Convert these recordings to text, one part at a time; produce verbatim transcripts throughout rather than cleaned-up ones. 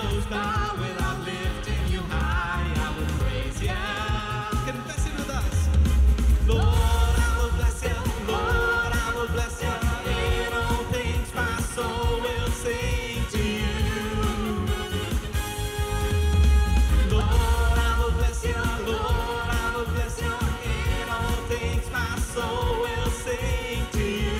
goes by without lifting you high. I will praise you. Confess it with us. Lord, I will bless you. Lord, I will bless you. In all things my soul will sing to you. Lord, I will bless you. Lord, I will bless you. In all things my soul will sing to you.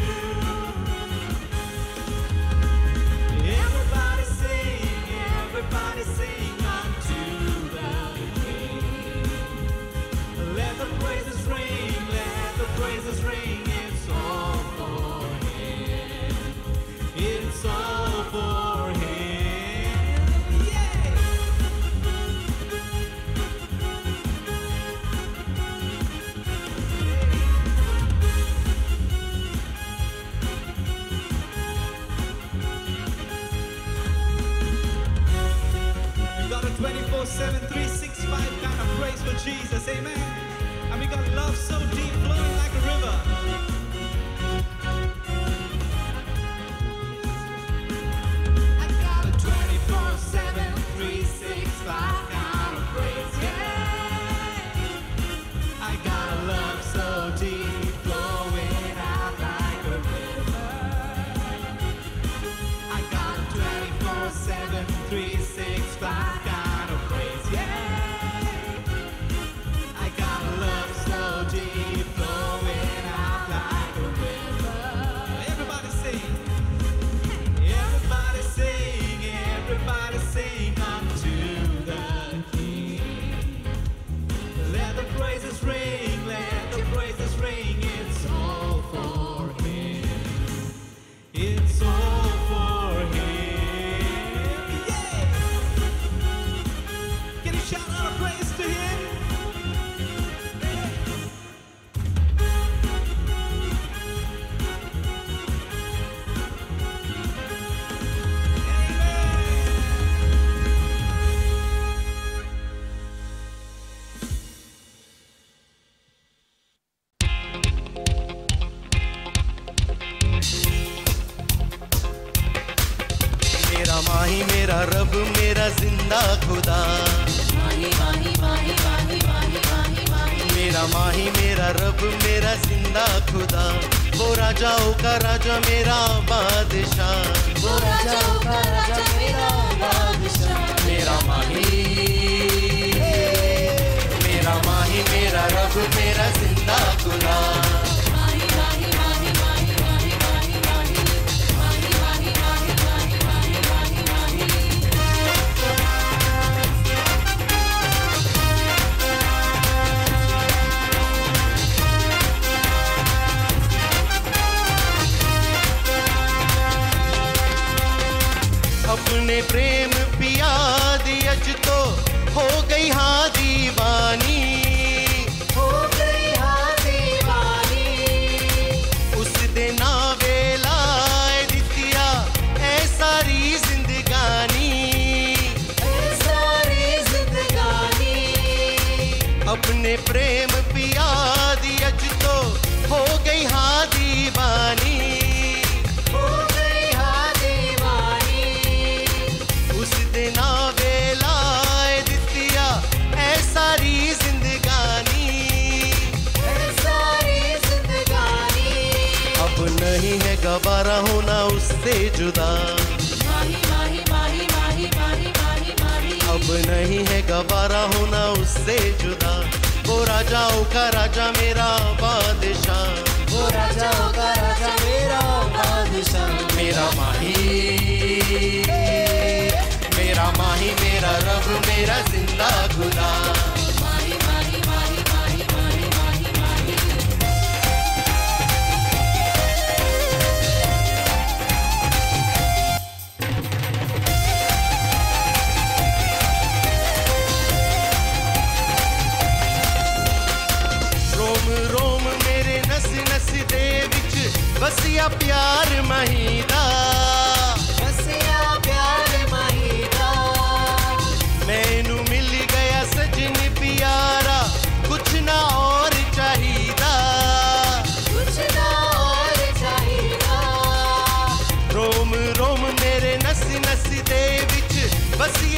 twenty-four seven, three sixty-five kind of praise for Jesus, amen. And we got love so deep, flowing like a river. I got a twenty-four seven, three sixty-five kind of praise, yeah. I got a love so deep, flowing out like a river. I got a twenty-four seven, three sixty-five.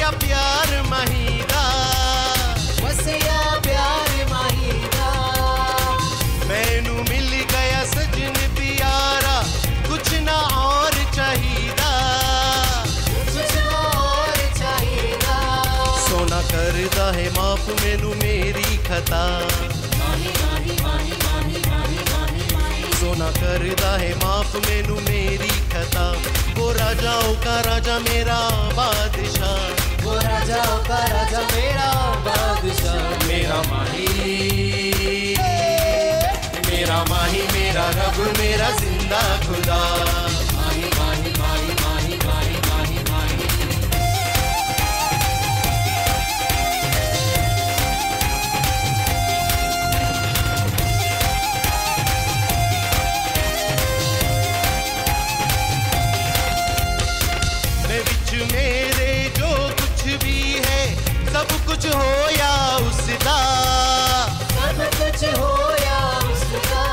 बसिया प्यार माही दा, बसिया प्यार माही दा। मैनू मिल गया सजन प्यारा, कुछ ना और चाहिदा, कुछ ना और चाहिदा। सोना करदा है माफ मैनू मेरी खता, सोना करदा है माफ मैनू मेरी खता। वो राजाओं का राजा मेरा बादशाह, वो राजाओं का राजा मेरा बादशाह। मेरा माही, मेरा माही, मेरा रब, मेरा जिंदा खुदा। माही माही माही माही माही माही माही। मेरे जो कुछ भी है सब कुछ हो या उसदा, सब कुछ हो या उसदा।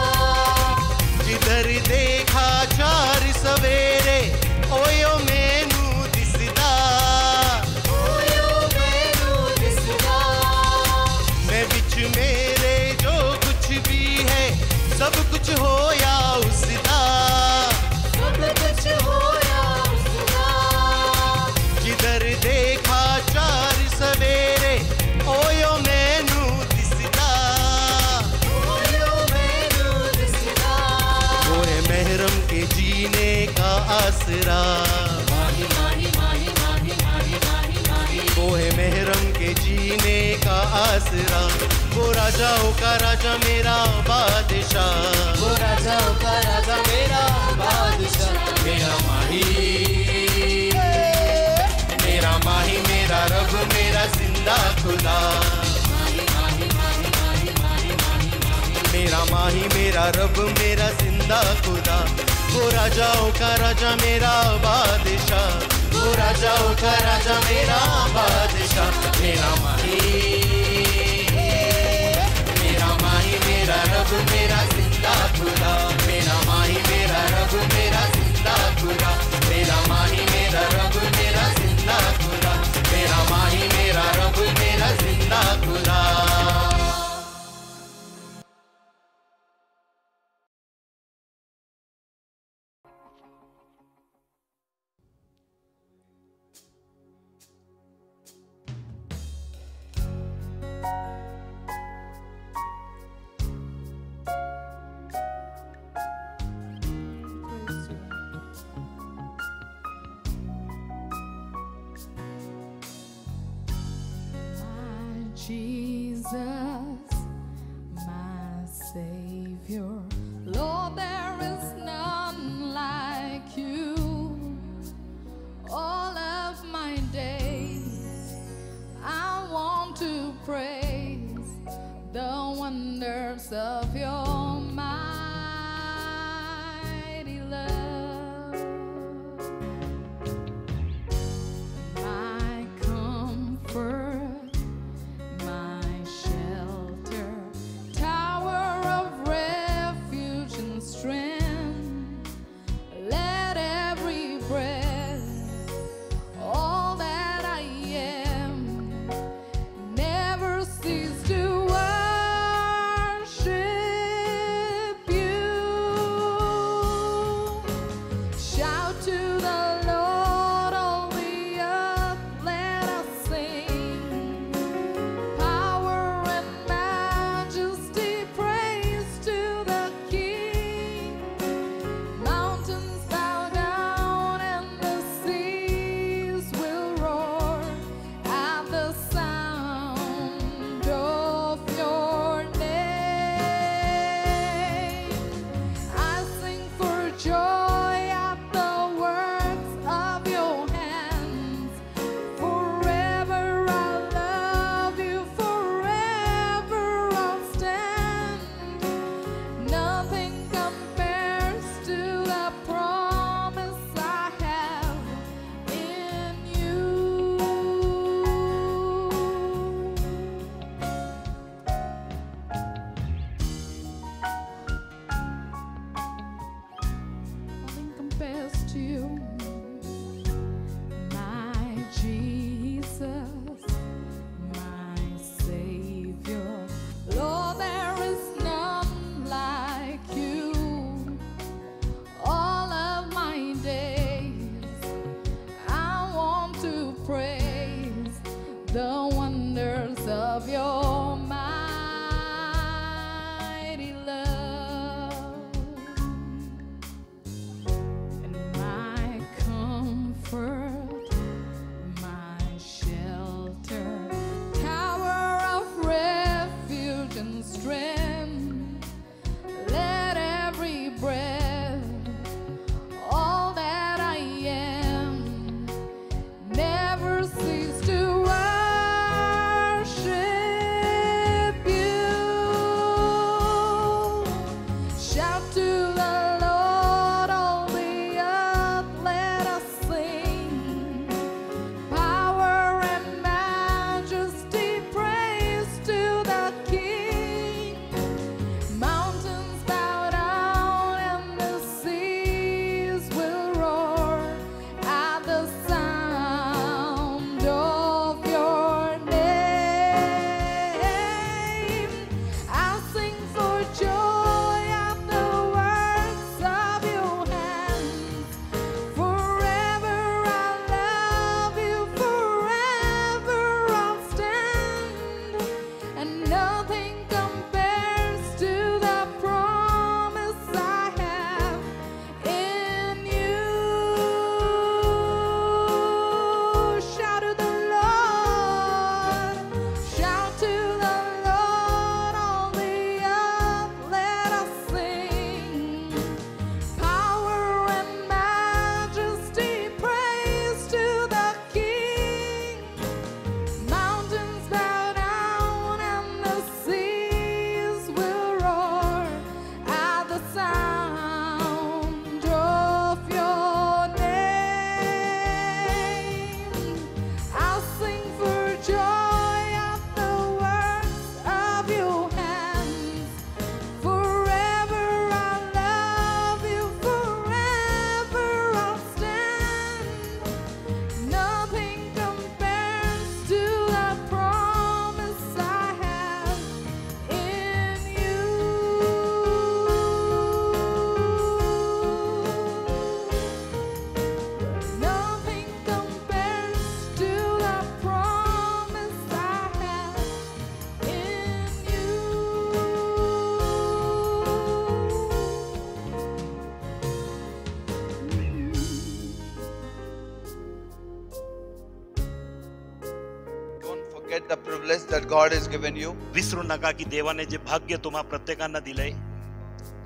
जिधर देखा चार सवेरे ओयो मैनू दिसदा, ओयो मैनू दिसदा। मैं बिच मेरे जो कुछ भी है सब कुछ हो या उसदा, सब कुछ हो। जिधर देखा चार सवेरे ओयो मैनू दिसदा, ओयो मैनू दिसदा। वो है महरम के जीने का आसरा, माही माही माही माही माही माही माही। वो है महरम के जीने का आसरा। वो राजाओं का राजा मेरा बादशाह, वो राजाओं का राजा मेरा बादशाह। मेरा माही, मेरा माही, मेरा रब, मेरा जिंदा खुदा। मेरा माही, मेरा रब, मेरा जिंदा खुदा। वो राजाओं का राजा मेरा बादशाह, वो राजाओं का राजा मेरा बादशाह। मेरा माही, मेरा माही, मेरा रब, मेरा जिंदा खुदा। मेरा माही, मेरा रब, मेरा जिंदा खुदा। मेरा माही, मेरा रब, मेरा जिंदा खुदा। मेरा माही, मेरा रब, मेरा जिंदा खुदा। Cease to worship. praise the wonders of your mighty love. And my comfort, my shelter, tower of refuge and strength, let every breath that God has given you. विसरू नका की देवाने जे भाग्य तुम्हा प्रत्येकांना दिले.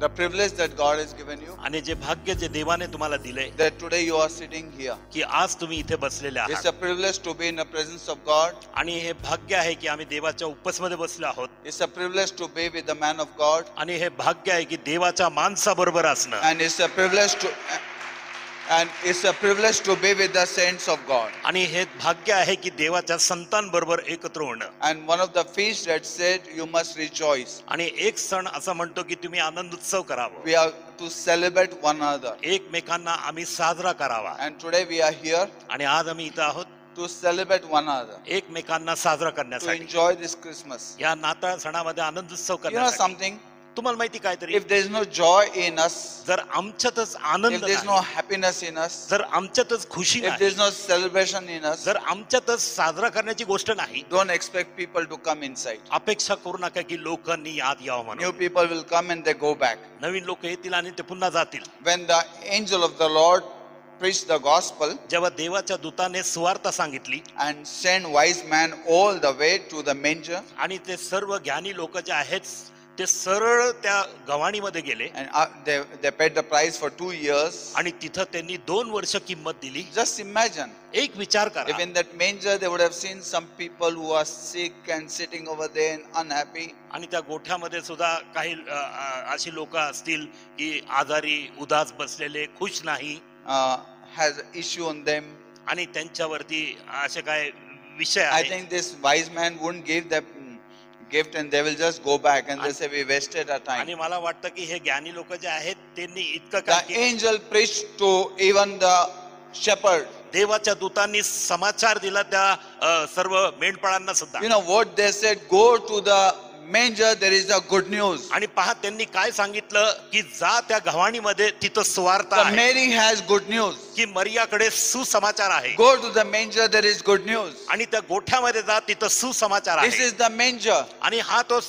The privilege that God has given you. आणि जे भाग्य जे देवाने तुम्हाला दिले. That today you are sitting here. की आज तुम्ही इथे बसलेले आहात. It's a privilege to be in the presence of God. आणि हे भाग्य आहे की आम्ही देवाच्या उपस्थितीमध्ये बसलो आहोत. It's a privilege to be with the man of God. आणि हे भाग्य आहे की देवाच्या माणसाबरोबर असणं. And it's a privilege to And it's a privilege to be with the saints of God. आणि हे भाग्य आहे की देवाच्या संतांबरोबर एकत्र होणं. And one of the feasts that said you must rejoice. आणि एक सण असा म्हणतो की तुम्ही आनंद उत्सव करावा. We are to celebrate one another. एकमेकांना आम्ही साजरा करावा. And today we are here. आणि आज आम्ही इथे आहोत. To celebrate one another. एकमेकांना साजरा करण्यासाठी. To enjoy this Christmas. या नाताळ सणामध्ये आनंद उत्सव करण्यासाठी. You know something? तुम्हाला माहिती काय तरी, if there is no joy in us, जर आमच्यातच आनंद नाही, if there is no happiness in us, जर आमच्यातच खुशी नाही, if there is no celebration in us, जर आमच्यातच साजरा करण्याची गोष्ट नाही, don't expect people to come inside. अपेक्षा करू नका की लोकांनी आत यावं म्हणून. New people will come and they go back. नवीन लोक येतील आणि ते पुन्हा जातील. When the angel of the Lord preached the gospel, जेव्हा देवाच्या दूताने सुवार्ता सांगितली, and sent wise men all the way to the manger, आणि ते सर्व ज्ञानी लोक जे आहेत ते सरळ त्या गवाणीमध्ये गेले. And they they paid the price for two years. आणि तिथे त्यांनी दोन वर्ष किंमत दिली. Just imagine. एक विचार करा. Even that manger they would have seen some people who are sick and sitting over there and unhappy. आणि त्या गोठ्यामध्ये सुद्धा काही अशी लोक असतील की आजारी, उदास बसलेले, खुश नाही. Has issue on them. आणि त्यांच्यावरती असे काही विषय आहेत. I think this wise man wouldn't give that gift and they will just go back and they say we wasted our time. आणि मला वाटतं की हे ज्ञानी लोक जे आहेत त्यांनी इतकं काय केलं. The angel preached to even the shepherd. देवाच्या दूतांनी समाचार दिला त्या सर्व मेंढपाळांना सुद्धा. You know what they said? Go to the manger. There is a good news. आणि पहा त्यांनी काय सांगितलं. सांगितलं की जा त्या घवाणीमध्ये तिथं सुवार्थ आहे. मेरी हैज गुड न्यूज की मरियाकडे सुसमाचार आहे. Go to the manger there is good news. आणि त्या गोठ्यामध्ये जा तिथं सुसमाचार आहे. This is the manger. आणि हा तो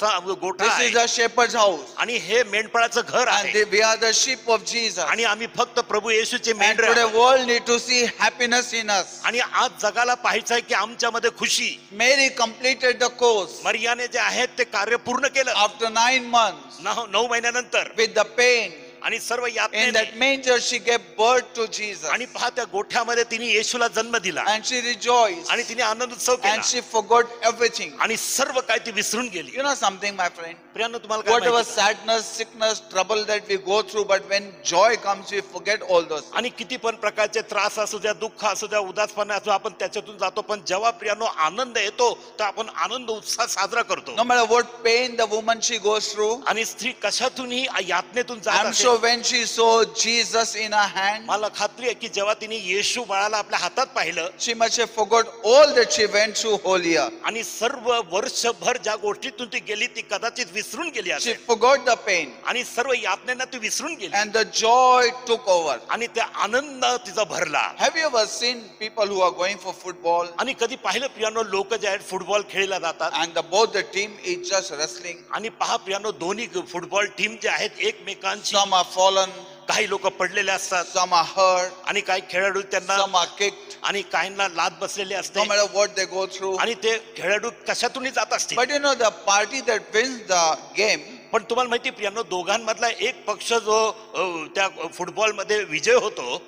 गोठा आहे. This is a shepherd's house. आणि हे मेंढपाळाचं घर आहे. We are the sheep of Jesus. आणि आम्ही फक्त प्रभू येशूचे मेंढरे. Today world need to see happiness in us. आणि आज जगाला पाहायचं आहे की आमच्यामध्ये खुशी. Mary completed the course. मरियाने जे आहे ते कार्य पूर्ण केलं. After nine months. नऊ महिन्यानंतर. With the pain. आणि सर्व यातने. In that manger she gave birth to Jesus. आणि पहा त्या गोठ्यामध्ये तिने येशूला जन्म दिला. And she rejoiced. आणि तिने आनंद उत्सव केला. And she forgot everything. आणि सर्व काही ती विसरून गेली. You know something my friend. प्रियानो तुम्हाला काय माहिती? Whatever sadness, sickness, trouble that we go through, but when joy comes we forget all those. आणि किती पण प्रकारचे त्रास असू द्या, दुःख असू द्या, उदासपणा असू, आपण त्याच्यातून जातो. पण जेव्हा प्रियानो आनंद येतो तर आपण आनंद उत्साह साजरा करतो. No matter what pain the woman she goes through. आणि स्त्री कशातूनही यातनेतून जात असते. So when she saw Jesus in her hand, मला खात्री आहे की जेव्हा तिने येशू बाळाला आपल्या हातात पाहिलं, she must have forgot all that she went through whole year. आणि सर्व वर्षभर ज्या गोष्टीतून ती गेली ती कदाचित विसरून गेली असेल. She forgot the pain. आणि सर्व यातनांना ती विसरून गेली. And the joy took over. आणि त्या आनंद तिचा भरला. Have you ever seen people who are going for football? आणि कधी पाहिलं प्रियानो, लोक जे आहेत फुटबॉल खेळायला जातात. And the both the team is just wrestling. आणि पहा प्रियानो, दोन्ही फुटबॉल टीम जे आहेत एकमेकांची. Some are fallen. काही लोक पडलेले असतात. Some are hurt. आणि काही खेळाडू त्यांना. Some are kicked. आणि काहींना लात बसलेले असते. No matter what they go through. आणि ते खेळाडू कशातूनही जात असतील. But you know the party that wins the game. पण तुम्हाला माहिती प्रियानो, दोघांमधला एक पक्ष जो त्या फुटबॉल मध्ये विजय होतो.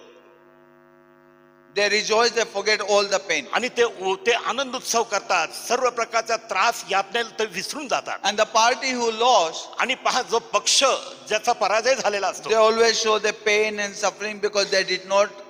They rejoice, they forget all the pain. आणि ते ते आनंद उत्सव करतात, सर्व प्रकारचा त्रास यातनेला ते विसरून जातात. And the party who lost, आणि पहा जो पक्ष ज्याचा पराजय झालेला असतो, they always show the pain and suffering because they did not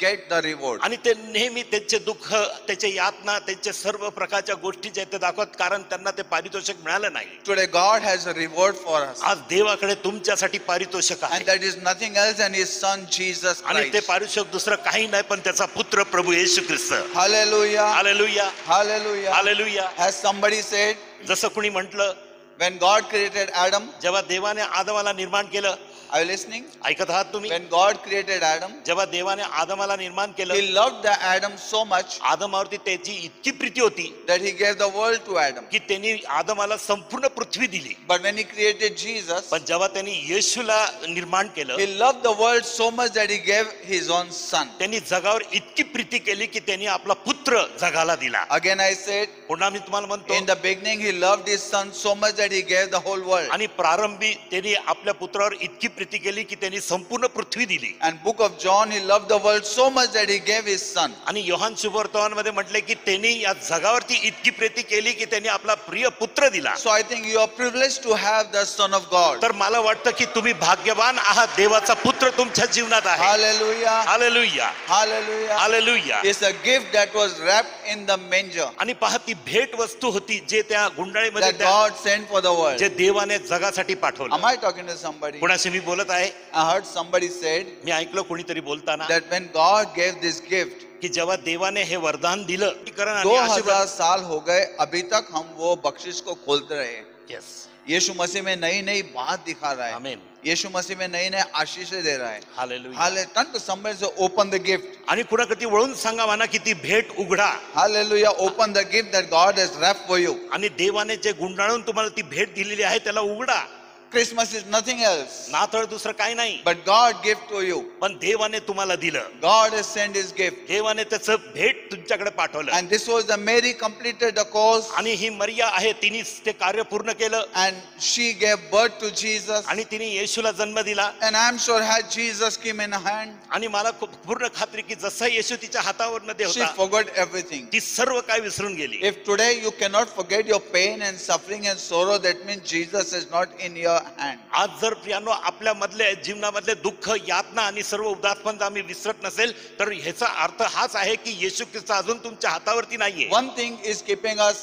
get the reward. आणि ते नेहमी त्यांचे दुःख, त्यांचे यातना, त्यांचे सर्व प्रकारच्या गोष्टी जे ते दाखवत, कारण त्यांना ते पारितोषिक मिळालं नाही. Today God has a reward for us. आज देवाकडे तुमच्यासाठी पारितोषिक आहे. And that is nothing else than His Son Jesus Christ. आणि ते पारितोषिक दुसरं काही नाही पण त्याचा पुत्र प्रभू येशू ख्रिस्त. Hallelujah. Hallelujah. Hallelujah. Hallelujah. Has somebody said? जसं कोणी म्हटलं, when God created Adam, जेव्हा देवाने आदमाला निर्माण केलं. Are you listening? ऐकत आहात तुम्ही? When God created Adam, जेव्हा देवाने आदमाला निर्माण केलं, He loved the Adam so much. आदमावरती त्याची इतकी प्रीती होती, that He gave the world to Adam. की त्यांनी आदमाला संपूर्ण पृथ्वी दिली. But when He created Jesus, पण जेव्हा त्यांनी येशूला निर्माण केलं, He loved the world so much that He gave His own Son. त्यांनी जगावर इतकी प्रीती केली की त्यांनी आपला पुत्र जगाला दिला. Again I said, पुन्हा मी तुम्हाला म्हणतो, In the beginning He loved His Son so much that He gave the whole world. आणि प्रारंभी त्यांनी आपल्या पुत्रावर इतकी प्रीती केली की त्यांनी संपूर्ण पृथ्वी दिली. And book of John, He loved the world so much that He gave His Son. आणि योहान सुवर्तमानमध्ये म्हटले की त्यांनी या जगावरती इतकी प्रीती केली की त्यांनी आपला प्रिय पुत्र दिला. So I think you are privileged to have the Son of God. तर मला वाटतं की तुम्ही भाग्यवान आहात, देवाचा पुत्र तुमच्या जीवनात आहे. Hallelujah. Hallelujah. Hallelujah. Hallelujah. It's a gift that was wrapped in the manger. आणि पहा ती भेट वस्तू होती जे त्या गुंडाळीमध्ये that God sent for the world. जे देवाने जगासाठी पाठवलं. Am I talking to somebody? कोणाशी मी बोलत आहे? I heard somebody said, मी ऐकलं कोणीतरी बोलताना, that when God gave this gift, कि जेव्हा देवाने हे वरदान दिलं, दो हजार साल हो गए अभी तक हम वो बख्शिश को खोलते रहे. Yes. यीशु मसीह में नई नई बात दिखा रहा है. Amen. यीशु मसीह में नई नई आशीषें दे रहा है. Hallelujah. Hallelujah. Somebody say open the gift. आणि कुणाकडे वळून सांगा म्हणा की ती भेट उघडा. Hallelujah. Open the gift that God has wrapped for you. आणि देवाने जे गुंडाळून तुम्हाला ती भेट दिलेली आहे त्याला उघडा. Christmas is nothing else. नातर दुसरा काही नाही. But God gave to you. पण देवाने तुम्हाला दिलं. God has sent His gift. देवाने त्याचं भेट तुमच्याकडे पाठवलं. And this was the Mary completed the course. आणि ही मरिया आहे, तिने ते कार्य पूर्ण केलं. And she gave birth to Jesus. आणि तिने येशूला जन्म दिला. And I am sure had Jesus came in hand. आणि मला पूर्ण खात्री की जसा येशू तिच्या हातावरनं देव होता, she forgot everything. ती सर्व काही विसरून गेली. If today you cannot forget your pain and suffering and sorrow, that means Jesus is not in your. आज जर प्रियानो आपल्या मधले जीवनामधले दुःख, यातना आणि सर्व उदासपण आम्ही विसरत नसेल तर ह्याचा अर्थ हाच आहे की येशू ख्रिस्त अजून तुमच्या हातावरती नाहीये. One thing is keeping us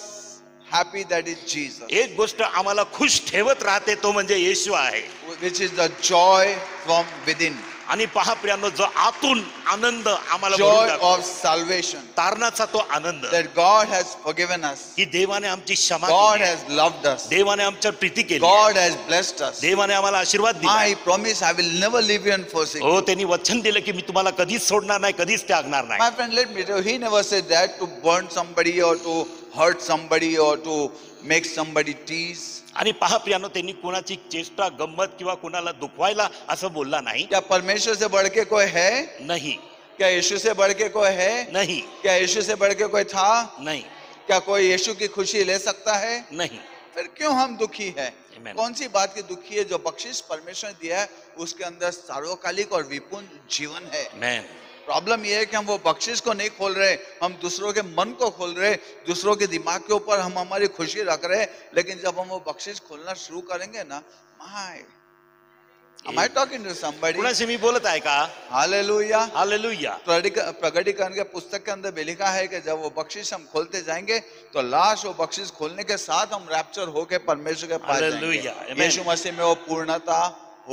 happy, that is Jesus. एक गोष्ट आम्हाला खुश ठेवत राहते तो म्हणजे येशू आहे. Which is the joy from within. आणि पहा प्रियांनो जो आतून आनंद आम्हाला भरून टाकतो ऑफ सल्वेशन तारणाचा तो आनंद that God has forgiven us की देवाने आमची क्षमा केली गॉड हैज लव्ड अस देवाने आमच्यावर प्रीती केली गॉड हैज ब्लेस्ड अस देवाने आम्हाला आशीर्वाद दिला I promise I will never leave you and forsake ओ त्यांनी वचन दिले की मी तुम्हाला कधीच सोडणार नाही कधीच त्यागणार नाही my friend let me he never said that to burn somebody or to hurt somebody or to make somebody tease आणि पहा प्रियानो त्यांनी कोणाची चेष्टा गंमत किंवा कोणाला दुखवायला असं बोलला नाही क्या परमेश्वर से बढ़के कोई है नहीं क्या यीशु से बढ़के कोई है नहीं क्या यीशु से बढ़के कोई था नहीं क्या कोई यीशु की खुशी ले सकता है नहीं फिर क्यों हम दुखी है Amen. कौन सी बात की दुखी है जो बख्शिश परमेश्वर ने दिया है उसके अंदर सार्वकालिक और विपुल जीवन है Amen. प्रॉब्लम ये है कि हम वो बख्शिश को नहीं खोल रहे हम दूसरों के मन को खोल रहे दूसरों के दिमाग के ऊपर हम हमारी खुशी रख रहे लेकिन जब हम वो बख्शिश खोलना शुरू करेंगे ना my Am I talking to somebody? कुणाशी मी बोलत आहे का? हालेलुया हालेलुया प्रकटीकरण के पुस्तक के अंदर भी लिखा है कि जब वो बख्शिश हम खोलते जाएंगे तो लाश वो बख्शिश खोलने के साथ हम रैप्चर होके परमेश्वर के पास जाएंगे यीशु मसीह में वो पूर्णता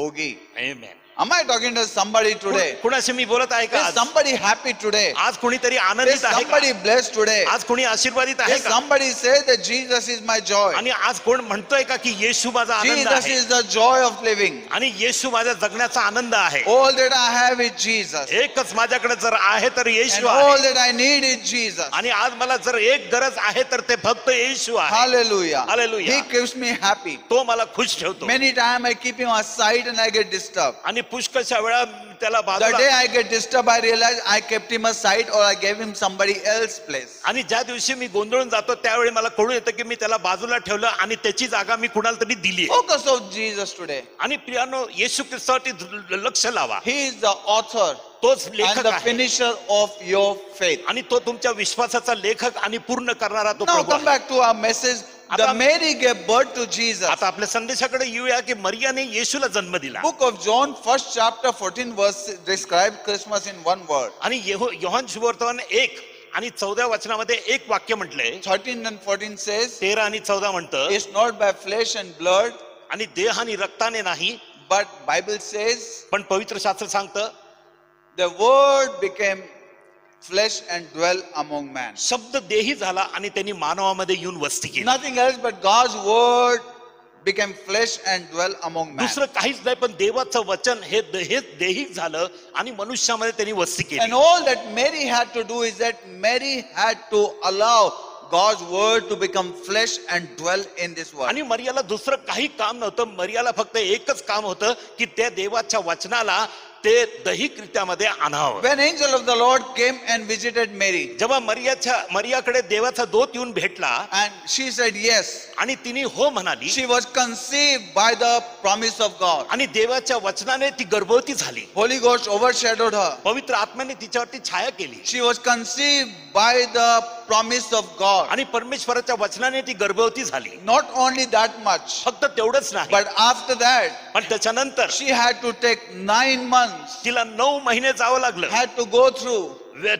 होगी आमेन Am I talking to somebody today? कुणाशी मी बोलत आहे का? Is somebody happy today? आज कोणीतरी आनंदित आहे का? Is somebody blessed today? आज कोणी आशीर्वादित आहे का? Is somebody say that Jesus is my joy? आणि आज कोण म्हणतोय का की येशू माझा आनंद आहे? Jesus is the joy of living. आणि येशू माझा जगण्याचा आनंद आहे. All that I have is Jesus. एकच माझ्याकडे जर आहे तर येशू आहे. All that I need is Jesus. आणि आज मला जर एक गरज आहे तर ते फक्त येशू आहे. Hallelujah. Hallelujah. He keeps me happy. तो मला खुश ठेवतो. Many times I keep him aside and I get disturbed. आणि पुष्कळशा वेळा त्याला बाजूला The day I get disturbed I realize I kept him aside or I gave him somebody else place आणि ज्या दिवशी मी गोंधळून जातो त्यावेळी मला कळून येतं की मी त्याला बाजूला ठेवलं आणि त्याची जागा मी कुणाला तरी दिली आहे Focus on Jesus today आणि प्रियानो येशू ख्रिस्तावरती लक्ष लावा He is the author तोच लेखक आहे फिनिशर ऑफ युअर फेथ आणि तो तुमच्या विश्वासाचा लेखक आणि पूर्ण करणारा तो प्रभू come back to our message The Mary gave birth to Jesus. आता आपल्या संदेशाकडे येऊया की मरियाने येशूला जन्म दिला. Book of John first chapter fourteen verse describe Christmas in one word. आणि योहान सुवर्तमान एक आणि चौदह वचनामध्ये एक वाक्य म्हटले. thirteen and fourteen says. तेरा आणि चौदह म्हणतो. It's not by flesh and blood. आणि देह आणि रक्ताने नाही. But Bible says. पण पवित्र शास्त्र सांगतं. The word became flesh and dwell among man शब्द देही झाला आणि त्यांनी मानवामध्ये येऊन वस्ती केली nothing else but God's word became flesh and dwell among man दुसरं काहीच नाही पण देवाचं वचन हे देही झालं आणि मनुष्यामध्ये त्यांनी वस्ती केली and all that Mary had to do is that Mary had to allow God's word to become flesh and dwell in this world. आणि मरियाला दुसरं काही काम नव्हतं मरियाला फक्त एकच काम होतं की त्या देवाच्या वचनाला ते दैहिक कृत्यामध्ये आणावं When angel of the Lord came and visited Mary जेव्हा मरियाच्या मरियाकडे देवाचा दूत येऊन भेटला and she said yes आणि तिने हो म्हणाली She was conceived by the promise of God आणि देवाच्या वचनाने ती गर्भवती झाली Holy Ghost overshadowed her पवित्र आत्म्याने तिच्यावरती छाया केली She was conceived by the promise of God आणि परमेश्वराच्या वचनाने ती गर्भवती झाली Not only that much फक्त तेवढंच नाही But after that पण त्याच्यानंतर She had to take nine months तिला नऊ महिने जावं लागलं had to go through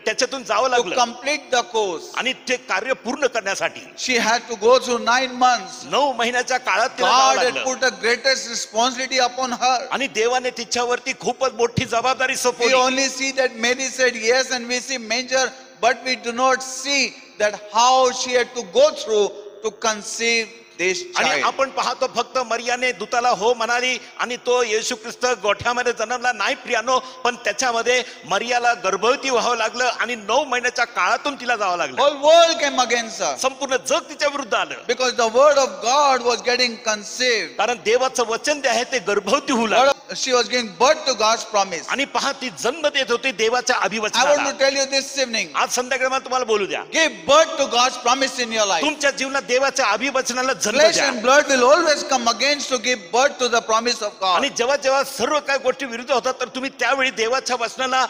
त्याच्यातून जावं लागलं to complete the course आणि ते कार्य पूर्ण करण्यासाठी she had to go through nine months नऊ महिन्याच्या काळात तिला जावं लागलं God had put the greatest responsibility upon her आणि देवाने तिच्यावरती खूपच मोठी जबाबदारी सोपवली We only see that Mary said yes and we see manger but we do not see that how she had to go through to conceive आणि आपण पाहतो फक्त मरियाने दूताला हो म्हणाली आणि तो येशू ख्रिस्त गोठ्यामध्ये जन्मला नाही प्रियानो पण त्याच्यामध्ये मरियाला गर्भवती व्हावं लागलं आणि नऊ महिन्याच्या काळातून तिला जावं लागलं all world came against her संपूर्ण जग तिच्या विरुद्ध आलं because the word of God was getting conceived कारण देवाचं वचन जे आहे ते गर्भवती होऊ लागलं she was giving birth to God's promise आणि पहा ती जन्म देत होती देवाच्या अभिवचनाला I want to tell you this evening आज संध्याकाळी मला तुम्हाला बोलू द्या give birth to God's promise in your life तुमच्या जीवनात देवाच्या अभिवचनाला जन्म द्या flesh and blood will always come against to give birth to the promise of God आणि जेव्हा जेव्हा सर्व काही गोष्टी विरुद्ध होतात तर तुम्ही त्यावेळी देवाच्या वचनाला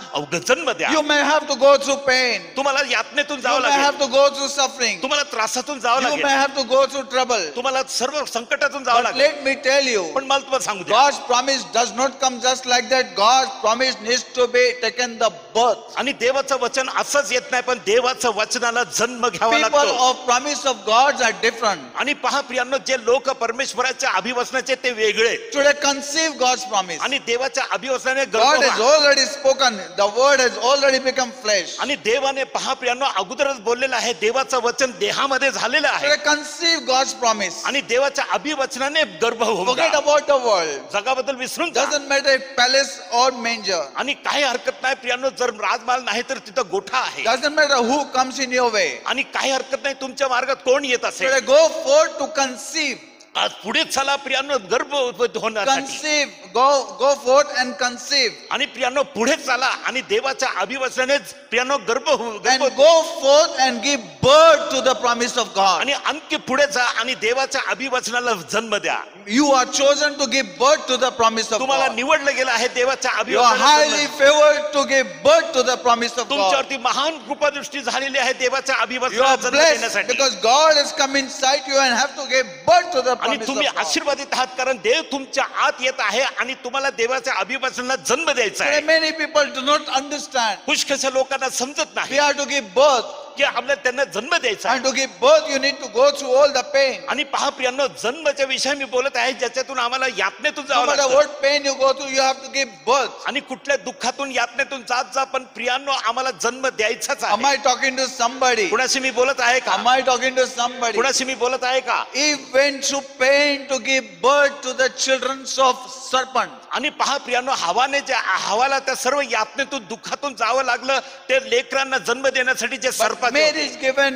जन्म द्या you may have to go through pain तुम्हाला यातनेतून जावं लागेल you may have to go through suffering तुम्हाला त्रासातून जावं लागेल you may have to go through trouble तुम्हाला सर्व संकटातून जावं लागेल let me tell you पण मला तुम्हाला सांगू द्या God's promise does not come just like that God's promise needs to be taken the birth आणि देवाचं वचन असंच येत नाही पण देवाचं वचनाला जन्म घ्यावा लागतो people of promise of gods are different आणि पहा प्रियांनो, जे लोक परमेश्वराच्या अभिवचनाचे ते वेगळे. Today conceive God's promise. आणि देवाच्या अभिवचनाने God has already spoken, the word has already become flesh. आणि देवाने पहा प्रियांनो अगोदरच बोललेलं आहे, देवाचं वचन देहामध्ये झालेलं आहे. Today conceive God's promise. आणि देवाच्या अभिवचनाने गर्भ होऊन फॉरगेट अबाउट द वर्ल्ड. जगाबद्दल विसरून जा. Doesn't matter if palace or manger. आणि काही हरकत नाही प्रियांनो जर राजमाल नाही तर तिथे गोठा आहे. Doesn't matter who comes in your way. आणि काही हरकत नाही तुमच्या मार्गात कोण येत असेल. गो forth to conceive. आज पुढे चला प्रियांनो गर्भ होण्यासाठी. conceive, go go forth and conceive. आणि प्रियांनो पुढे चला आणि देवाच्या अभिवचनाने प्रियांनो गर्भ होऊ. go forth and give birth to the promise of God. आणि आणखी पुढे जा आणि देवाच्या अभिवचनाला जन्म द्या. you are chosen to give birth to the promise of God. तुम्हाला निवडलं गेलं आहे देवाच्या अभिवचनाला. you are highly favored to give birth to the promise of God. तुमच्यावरती महान कृपा दृष्टी झालेली आहे देवाच्या अभिवचनाला जन्म देण्यासाठी. because God has come inside you and have to give birth to the. आणि तुम्ही आशीर्वादित आहात कारण देव तुमच्या आत येत आहे आणि तुम्हाला देवाच्या अभिवचनाला जन्म द्यायचा आहे. many people do not understand. पुष्कळ लोकांना समजत नाही. we are to give birth. की आपल्याला त्यांना जन्म द्यायचा. and to give birth you need to go through all the pain. आणि पहा प्रियांनो जन्माच्या विषयी मी बोलत आहे ज्याच्यातून आम्हाला यातनेतून जावं लागतं. no matter what pain you go through you have to give birth. आणि कुठल्या दुःखातून यातनेतून जात जा पण प्रियांनो आम्हाला जन्म द्यायचाच आहे. am I talking to somebody? कुणाशी मी बोलत आहे का? am I talking to somebody? कुणाशी मी बोलत आहे का? he went through pain to give birth to the children of serpent. आणि पहा प्रियांनो हवाने ज्या हवाला त्या सर्व यातनेतून दुःखातून जावं लागलं ते लेकरांना जन्म देण्यासाठी जे सर्प. Mary is given,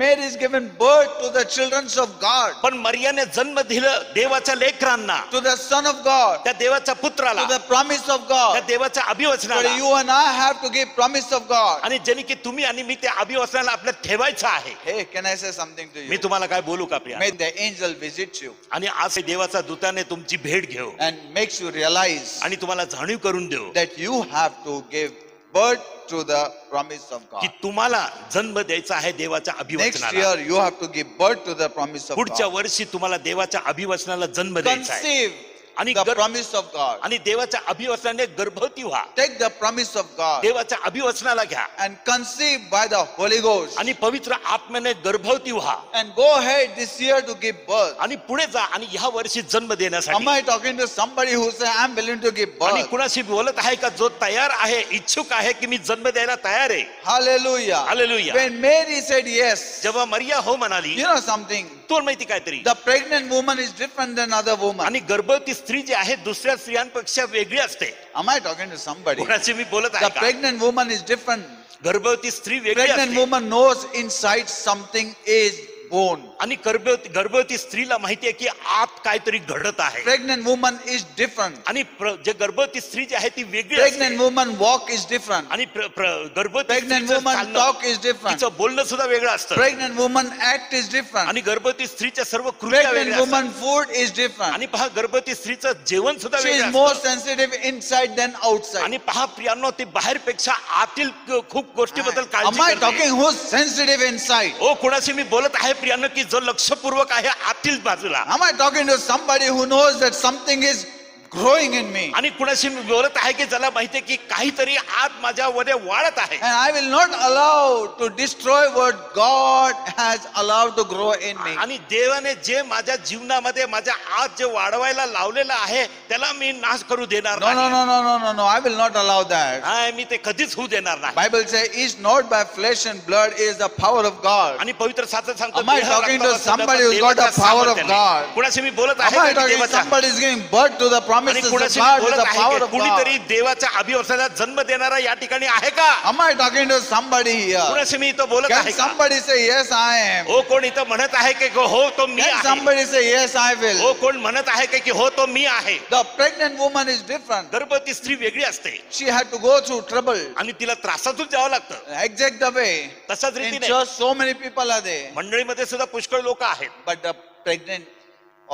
Mary is given birth to the children of God. पण मरियाने जन्म दिला देवाच्या लेकरांना. To the Son of God. त्या देवाच्या पुत्राला. To the promise of God. त्या देवाच्या अभिवचनाला. You and I have to give promise of God. आणि जणी की तुम्ही आणि मी त्या अभिवचनाला आपल्याला ठेवायचं आहे. Hey, can I say something to you? मी तुम्हाला काय बोलू का प्रिया? May the angel visit you. आणि आज देवाच्या दूताने तुमची भेट घेऊ. And makes you realize. आणि तुम्हाला जाणीव करून देऊ. That you have to give birth to the promise of God. की तुम्हाला जन्म द्यायचा आहे देवाच्या अभिवचनाला. next year you have to give birth to the promise of God. पुढच्या वर्षी तुम्हाला देवाच्या अभिवचनाला जन्म द्यायचा आहे. conceive आणि the promise of God. आणि देवाच्या अभिवचनाने गर्भवती व्हा. take the promise of God. देवाच्या अभिवचनाला घ्या. and conceive by the Holy Ghost. आणि पवित्र आत्म्याने गर्भवती व्हा. and go ahead this year to give birth. आणि पुढे जा आणि या वर्षी जन्म देण्यासाठी. am I talking to somebody who say I am willing to give birth? आणि कुणाशी बोलत आहे का जो तयार आहे, इच्छुक आहे की मी जन्म द्यायला तयार आहे? hallelujah, hallelujah. when Mary said yes. जेव्हा मरिया हो म्हणाली. you know something. तुला माहिती काहीतरी. the pregnant woman is different than other women. आणि गर्भवती स्त्री जी आहे दुसऱ्या स्त्रियांपेक्षा वेगळी असते. am I talking to somebody? कोणाशी मी बोलत आहे का? the pregnant woman is different. गर्भवती स्त्री वेगळी असते. pregnant woman knows inside something is born. आणि गर्भवती गर्भवती स्त्रीला माहिती आहे की आत काहीतरी घडत आहे. pregnant woman is different. आणि जे गर्भवती स्त्री जी आहे ती वेगळी असते. pregnant woman walk is different. आणि गर्भवती pregnant woman talk is different. तिचं बोलणं सुद्धा वेगळं असतं. pregnant woman act is different. आणि गर्भवती स्त्रीच्या सर्व कृत्या वेगळ्या असतात. pregnant woman food is different. आणि पहा गर्भवती स्त्रीचं जेवण सुद्धा वेगळं असतं. she is more sensitive inside than outside. आणि पहा प्रियांनो ती बाहेरपेक्षा आतील खूप गोष्टीबद्दल काळजी करते. am I talking who is sensitive inside? ओ कोणाशी मी बोलत आहे प्रियांनो की जो लक्षपूर्वक आहे आतील बाजूला. am I talking to somebody who knows that something is growing in me? आणि कुणाशी मी बोलत आहे की ज्याला माहिती की काहीतरी आत माझ्यामध्ये वाढत आहे. and I will not allow to destroy what God has allowed to grow in me. आणि देवाने जे माझ्या जीवनामध्ये माझ्या आत जे वाढवायला लावलेलं आहे त्याला मी नाश करू देणार नाही. no no no no no no I will not allow that. नाही मी ते कधीच होऊ देणार नाही. बायबल से is not by flesh and blood is the power of God. आणि पवित्र शास्त्र सांगतो. am I talking to somebody who got the power of God? कुणाशी मी बोलत आहे की देवाचा somebody is giving birth to the आणि कुणाशी बोलत आहे कुणीतरी देवाच्या अभिवचनाला जन्म देणारा या ठिकाणी आहे का? am I talking to somebody here? कुणाशी मी इथं बोलत आहे का? somebody say yes I am. ओ कोण इथं म्हणत आहे की हो तो मी आहे? somebody say yes I will. ओ कोण म्हणत आहे की हो तो मी आहे? the pregnant woman is different. गर्भवती स्त्री वेगळी असते. she had to go through trouble. आणि तिला त्रासातून जावं लागतं. exact the way. तशाच रीतीने just so many people are there. मंडळीमध्ये सुद्धा पुष्कळ लोक आहेत. but the pregnant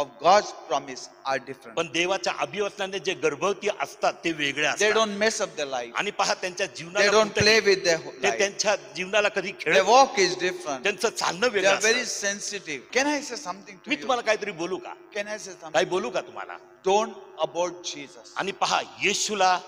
of God's promise are different. पण देवाच्या अभिवचनाने जे गर्भवती असतात ते वेगळे असतात. they don't mess up their life. आणि पहा त्यांच्या जीवनाला they don't play with their life. ते त्यांच्या जीवनाला कधी खेळत नाही. their walk is different. त्यांचं चालणं वेगळं असतं. they are very sensitive. can I say something to you? मी तुम्हाला काहीतरी बोलू का? can I say something? काय बोलू का तुम्हाला? don't abort Jesus. आणि पहा येशूला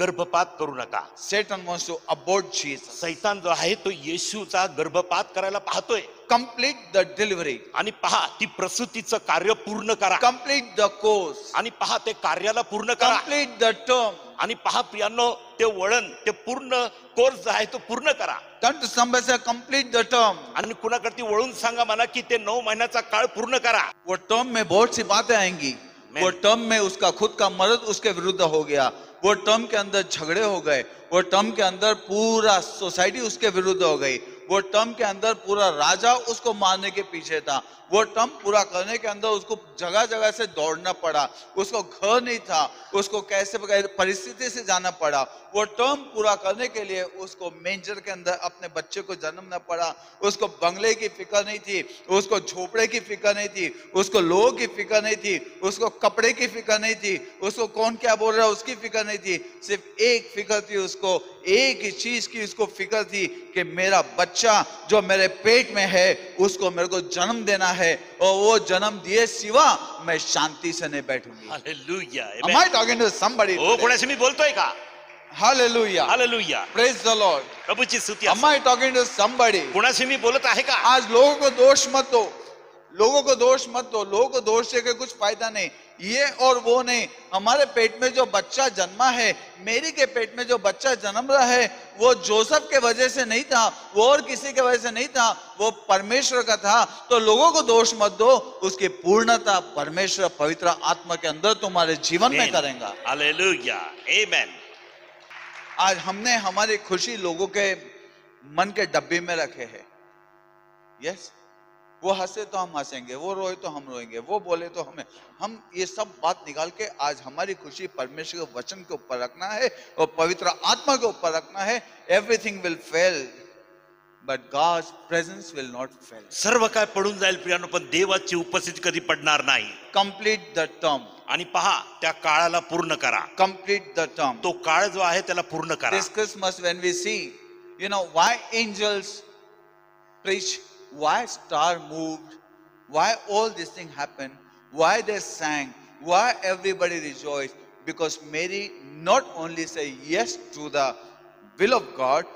गर्भपात करू नका। Satan wants to abort Jesus. सैतान जो आहे तो येशूचा गर्भपात करायला पाहतोय। Complete the delivery. आणि पहा ती प्रसूतीचं कार्य पूर्ण करा। Complete the course. आणि पहा ते कार्याला पूर्ण करा। Complete the term. आणि पहा प्रियांनो ते वळण ते पूर्ण कोर्स आहे तो पूर्ण करा। Turn to somebody say complete the term. आणि कुणाकडे वळून सांगा मला की ते नऊ महिन्याचा काळ पूर्ण करा। वो term में बहुत सी बातें आएंगी। वो टर्म में उसका खुद का मर्द उसके विरुद्ध हो गया, वो टर्म के अंदर झगड़े हो गए, वो टर्म के अंदर पूरा सोसाइटी उसके विरुद्ध हो गई, वो टर्म के अंदर पूरा राजा उसको मारने के पीछे था, वो टर्म पूरा करने के अंदर उसको जगह जगह से दौड़ना पड़ा, उसको घर नहीं था, उसको कैसे परिस्थिति से जाना पड़ा, वो टर्म पूरा करने के लिए उसको मेंजर के अंदर अपने बच्चे को जन्मना पड़ा, उसको बंगले की फिक्र नहीं थी, उसको झोपड़े की फिक्र नहीं थी, उसको लोगों की फिक्र नहीं थी, उसको कपड़े की फिक्र नहीं थी, उसको कौन क्या बोल रहा है उसकी फिक्र नहीं थी, सिर्फ एक फिक्र थी, उसको एक ही चीज की उसको फिक्र थी कि मेरा बच्चा जो मेरे पेट में है उसको मेरे को जन्म देना है और वो जन्म दिए सिवा मैं शांति से नहीं बैठूंगी। Hallelujah. Am I talking to somebody? ओ कोणाशी मी बोलतोय का? Hallelujah. Hallelujah. Praise the Lord. प्रभूची स्तुती। Am I talking to somebody? कोणाशी मी बोलत आहे का? आज लोगों को दोष मत दो, लोगों को दोष मत दो, लोगों को दोष देकर कुछ फायदा नहीं। ये और वो नहीं, हमारे पेट में जो बच्चा जन्मा है, मेरी के पेट में जो बच्चा जन्म रहा है, वो जोसेफ के वजह से नहीं था, वो और किसी के वजह से नहीं था, वो परमेश्वर का था। तो लोगों को दोष मत दो, उसकी पूर्णता परमेश्वर पवित्र आत्मा के अंदर तुम्हारे जीवन में करेगा। Hallelujah, amen. आज हमने हमारी खुशी लोगों के मन के डब्बे में रखे है। यस, वो हंसे तो हम हंसेंगे, वो रोए तो हम रोएंगे, वो बोले तो हमें, हम ये सब बात निकाल के आज हमारी खुशी परमेश्वर के वचन के ऊपर रखना है और पवित्र आत्मा के ऊपर रखना है। Everything will fail but God's presence will not fail. सर्व काय पडून जाईल प्रियानो, पण देवाची उपस्थिती कधी पडणार नाही। कंप्लीट द टर्म, आणि पहा त्या काळाला पूर्ण करा। कंप्लीट द टर्म, तो काळ जो आहे त्याला पूर्ण करा। This Christmas when we see you know why angels preach, why star moved, why all these things happened, why they sang, why everybody rejoiced, because Mary not only say yes to the will of God,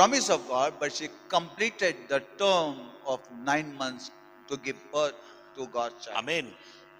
promise of God, but she completed the term of nine months to give birth to God's child. Amen.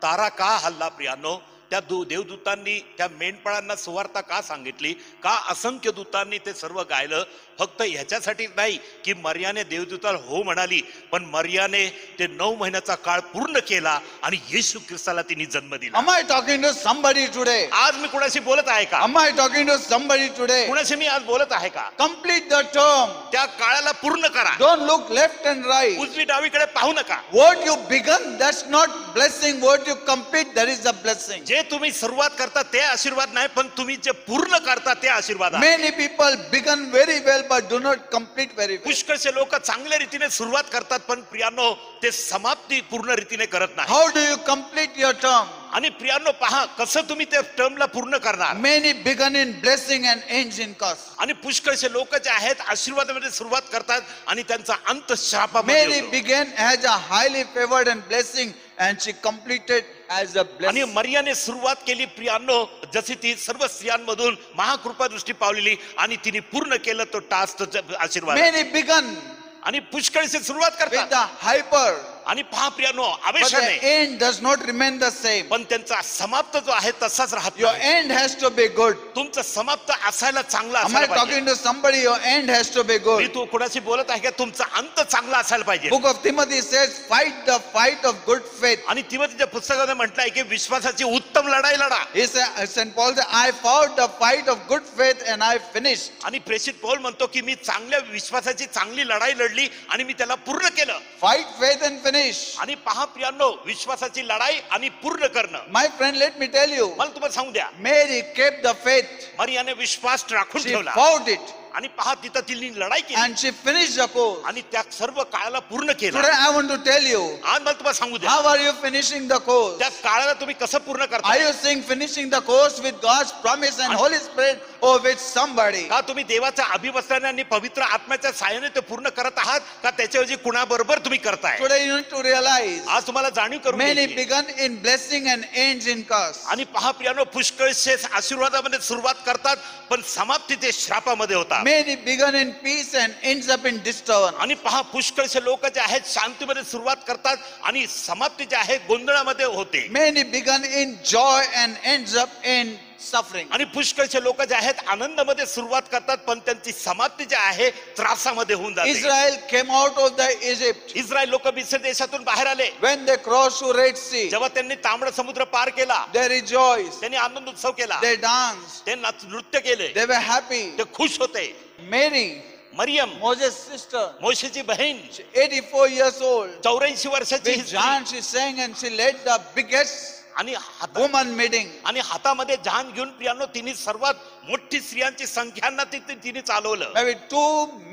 तारा का हल्ला प्रियानो, त्या देवदूतांनी त्या मेंढपाळांना सुवार्ता का सांगितली, का असंख्य दूतांनी ते सर्व गायलं, फक्त ह्याच्यासाठी नाही की मरियाने देवदूताला हो म्हणाली, पण मरियाने ते नऊ महिन्याचा काळ पूर्ण केला आणि येशू ख्रिस्ताला तिने जन्म दिला। Am I talking to somebody today? आज मी कोणाशी बोलत आहे का? Am I talking to somebody today? कोणाशी मी आज बोलत आहे का? Complete the term. त्या काळाला पूर्ण करा। Don't look left and right. उजवी डावीकडे पाहू नका। What you begun, that's not blessing. What you complete, that is the blessing. जे तुम्ही सुरुवात करता ते आशीर्वाद नाही, पण तुम्ही जे पूर्ण करता ते आशीर्वाद आहे। Many people begin very well but do not complete very well. पुष्कळसे लोक चांगल्या रीतीने सुरुवात करतात, पण प्रियानो ते समाप्ती पूर्ण रीतीने करत नाही। How do you complete your term? आणि प्रियानो पहा कसं तुम्ही ते टर्मला पूर्ण करणार। Many begin in blessing and ends in curse. आणि पुष्कळसे लोक जे आहेत आशीर्वादामध्ये सुरुवात करतात आणि त्यांचा अंत शापामध्ये होतो। Mary began as a highly favored and blessing and she completed as a blessing. आणि मरियाने सुरुवात केली प्रियानो, जशी ती सर्व स्त्रियांमधून महाकृपा दृष्टी पावलेली, आणि तिने पूर्ण केलं तो टास्क आशीर्वाद। Many began आणि पुष्कळसे सुरुवात करतात with the hyper. आणि पहा प्रियानो आवेशाने, end does not remain the same, पण त्यांचा समाप्त जो आहे तसाच राहतो। Your end has to be good, तुमचा समाप्त असायला चांगला असायला पाहिजे। I am talking to somebody, your end has to be good. मी तो कोणाशी बोलत आहे का तुमचा अंत चांगला असायला पाहिजे। Book of Timothy says fight the fight of good faith, आणि तिमोथीच्या पुस्तकामध्ये म्हटलं आहे की विश्वासाची उत्तम लढाई लढा। Is Saint Paul say I fought the fight of good faith and I finish, आणि प्रेषित पॉल म्हणतो की मी चांगल्या विश्वासाची चांगली लढाई लढली आणि मी त्याला पूर्ण केलं। Fight faith and finish. आणि पहा प्रियानो विश्वासाची लढाई आणि पूर्ण करणे। My friend let me tell you, मला तुम्हाला सांगू द्या, मेरी केप द फेथ, मरियाने विश्वास राखून ठेवला। She fought it. आणि पहा तिथे तिने लढाई केली and she finished the course आणि त्या सर्व काळाला पूर्ण केलं. Today I want to tell you आज मला तुम्हाला सांगू द्या how are you finishing the course त्या काळाला तुम्ही कसं पूर्ण करता. Are you saying finishing the course with God's promise and Holy Spirit or with somebody का तुम्ही देवाच्या अभिवचनाने आणि पवित्र आत्म्याच्या साहाय्याने ते पूर्ण करत आहात का त्याच्याऐवजी कुणाबरोबर तुम्ही करताय. Today you need to realize आज तुम्हाला जाणीव करून घ्यायची many begun in blessing and ends in curse आणि पहा प्रियानो पुष्कळ शेष आशीर्वादामध्ये सुरुवात करतात पण समाप्ती ते श्रापामध्ये होता. Many begun in peace and ends up in disturbance आणि पहा पुष्कळसे लोक जे आहेत शांतीमध्ये सुरुवात करतात आणि समाप्ती जे आहे गोंधळामध्ये होते. Many begun in joy and ends up in suffering आणि पुष्कळसे लोक जे आहेत आनंदामध्ये सुरुवात करतात पण त्यांची समाप्ती जे आहे त्रासामध्ये होऊन जाते. Israel came out of the Egypt Israel लोक मिस्र देशातून बाहेर आले. When they crossed the Red Sea जेव्हा त्यांनी तांबडा समुद्र पार केला they rejoiced त्यांनी आनंद उत्सव केला. They danced ते नृत्य केले. They were happy ते खुश होते. Mary मरियम Moses' sister मोशेची बहीण eighty-four years old चौऱ्याऐंशी वर्षाची हिजन she sang and she led the biggest आणि वुमन मीटिंग आणि हातामध्ये जान घेऊन प्रियानो तिने सर्वात मोठी स्त्रियांची संख्यांना तिने चालवलं. May be two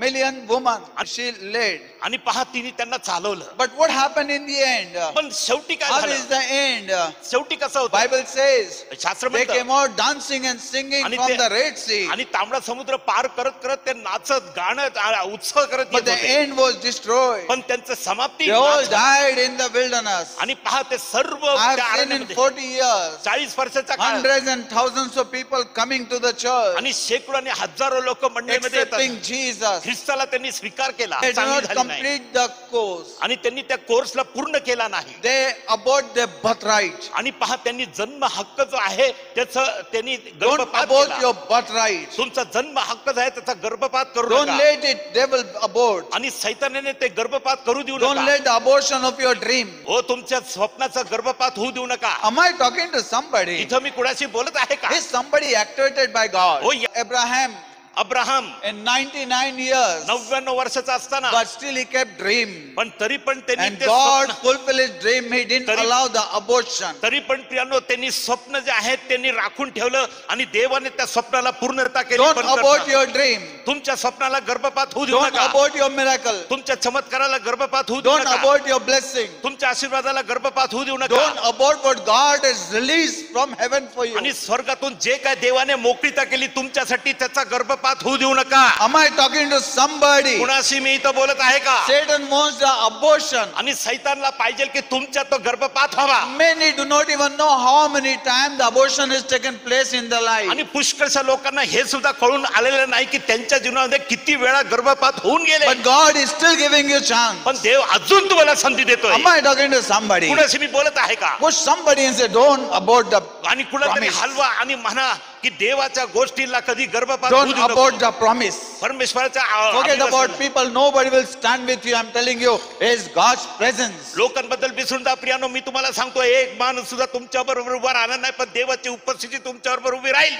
million woman she led आणि पहा तिने त्यांना चालवलं. But what happen in the end पण शेवटी काय झालं. हाउ इज द एंड शेवटी कसं होतं. बायबल सेज शास्त्र म्हणतं they came out dancing and singing from the Red Sea आणि तांबडा समुद्र पार करत करत ते नाचत गाणं उत्सव करत होते. But the end was destroyed पण त्यांची समाप्ती all died in the wilderness आणि पहा ते सर्व forty years चाळीस वर्षाचा काळ hundreds and thousands of people coming to the church आणि शेकडो आणि हजारो लोक मंडळीमध्ये येतात accepting Jesus ख्रिस्ताला त्यांनी स्वीकार केला. They did not complete the course आणि त्यांनी त्या कोर्सला पूर्ण केला नाही. They abhorred their birthright आणि पहा त्यांनी जन्म हक्क जो आहे त्याचा त्यांनी गर्भपात केला. Don't abhor your birthright तुमचा जन्म हक्क जो आहे त्याचा गर्भपात करू नका. Don't let it devil abhor आणि शैतानाने ते गर्भपात करू देऊ नका. Don't let the abortion of your dream ओ तुमच्या स्वप्नाचा गर्भपात होऊ देऊ नका. Am I talking to somebody? इथे मी कुणाशी बोलत आहे का? Is somebody activated by God? Oh, yeah. Abraham Abraham in ninety-nine years ninety-nine वर्षाचा असताना but still he kept dream पण तरी पण त्यांनी ते God fulfilled his dream he didn't allow the abortion तरी पण प्रियानो त्यांनी स्वप्न जे आहेत त्यांनी राखून ठेवलं आणि देवाने त्या स्वप्नाला पूर्णता केली. Don't abort your dream तुमच्या स्वप्नाला गर्भपात होऊ देऊ नका. Don't abort your miracle तुमच्या चमत्काराला गर्भपात होऊ देऊ नका. Don't abort your blessing तुमच्या आशीर्वादाला गर्भपात होऊ देऊ नका. Don't abort what God has released from heaven for you आणि स्वर्गातून जे काय देवाने मोकळीता केली तुमच्यासाठी त्याचा गर्भ होऊ देऊ नका. Am I talking to somebody? कुणाशी मी इथं बोलत आहे का? Satan wants the abortion आणि शैतानला पाहिजे की तुमचा तो गर्भपात व्हावा. Many do not even know how many times the abortion has taken place in their life आणि पुष्कळशा लोकांना हे सुद्धा कळून आलेलं नाही की त्यांच्या जीवनामध्ये किती वेळा गर्भपात होऊन गेले. But God is still giving you chance पण देव अजून तुम्हाला संधी देतोय. Am I talking to somebody? कुणाशी मी बोलत आहे का? Push somebody and say don't abort the आणि कुणातरी हलवा आणि म्हणा की देवाच्या गोष्टीला कधी गर्भपात होऊ देऊ नका. Don't abort the promise परमेश्वराचा forget about people nobody will stand with you I am telling you is God's presence लोकांबद्दल विसरून जा प्रियानो मी तुम्हाला सांगतो एक माणूस सुद्धा तुमच्या बरोबर उभा राहणार नाही पण देवाची उपस्थिती तुमच्या बरोबर उभी राहील.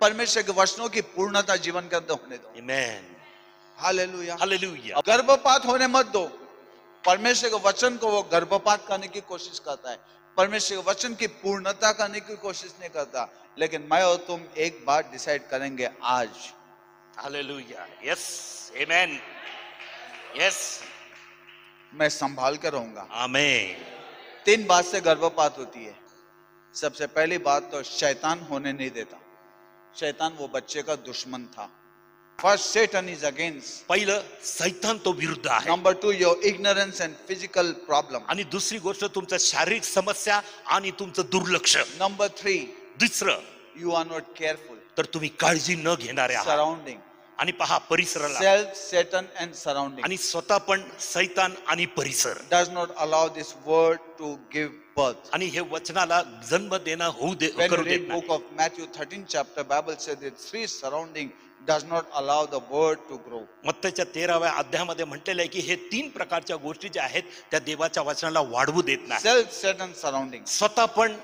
परमेश्वर के वचनों की पूर्णता जीवन के अंदर होने दो. Amen hallelujah hallelujah. गर्भपात होने मत दो. परमेश्वर के वचन को वो गर्भपात करने की कोशिश करता है. परमेश्वर के वचन की पूर्णता करने की कोशिश नहीं करता. लेकिन मैं और तुम एक बार डिसाइड करेंगे आज. हालेलुया यस आमेन यस मैं संभाल कर रहूंगा. आमेन. तीन बात से गर्भपात होती है. सबसे पहली बात तो शैतान होने नहीं देता. शैतान वो बच्चे का दुश्मन था. First, Satan is against. पहला शैतान तो विरुद्ध आहे. Number two, your ignorance and physical problem. आणि दुसरी गोष्ट तुमचा शारीरिक समस्या आणि तुमचं दुर्लक्ष. Number three, दुसरा you are not careful. तर तुम्ही काळजी न घेणारे आहात. Surrounding. आणि पहा परिसराला. Self, Satan and surrounding. आणि स्वतः पण शैतान आणि परिसर. Does not allow this word to give birth. आणि हे वचनाला जन्म देना होऊ दे करू देत नाही. Book of Matthew thirteen chapter Bible says that three surrounding does not allow the word to grow. मत्तैच्या तेरा व्या अध्यायामध्ये म्हटलेलं आहे की हे तीन प्रकारच्या गोष्टी ज्या आहेत त्या देवाच्या वचनाला वाढवू देत नाही. Self, Satan, surrounding. स्वतः पण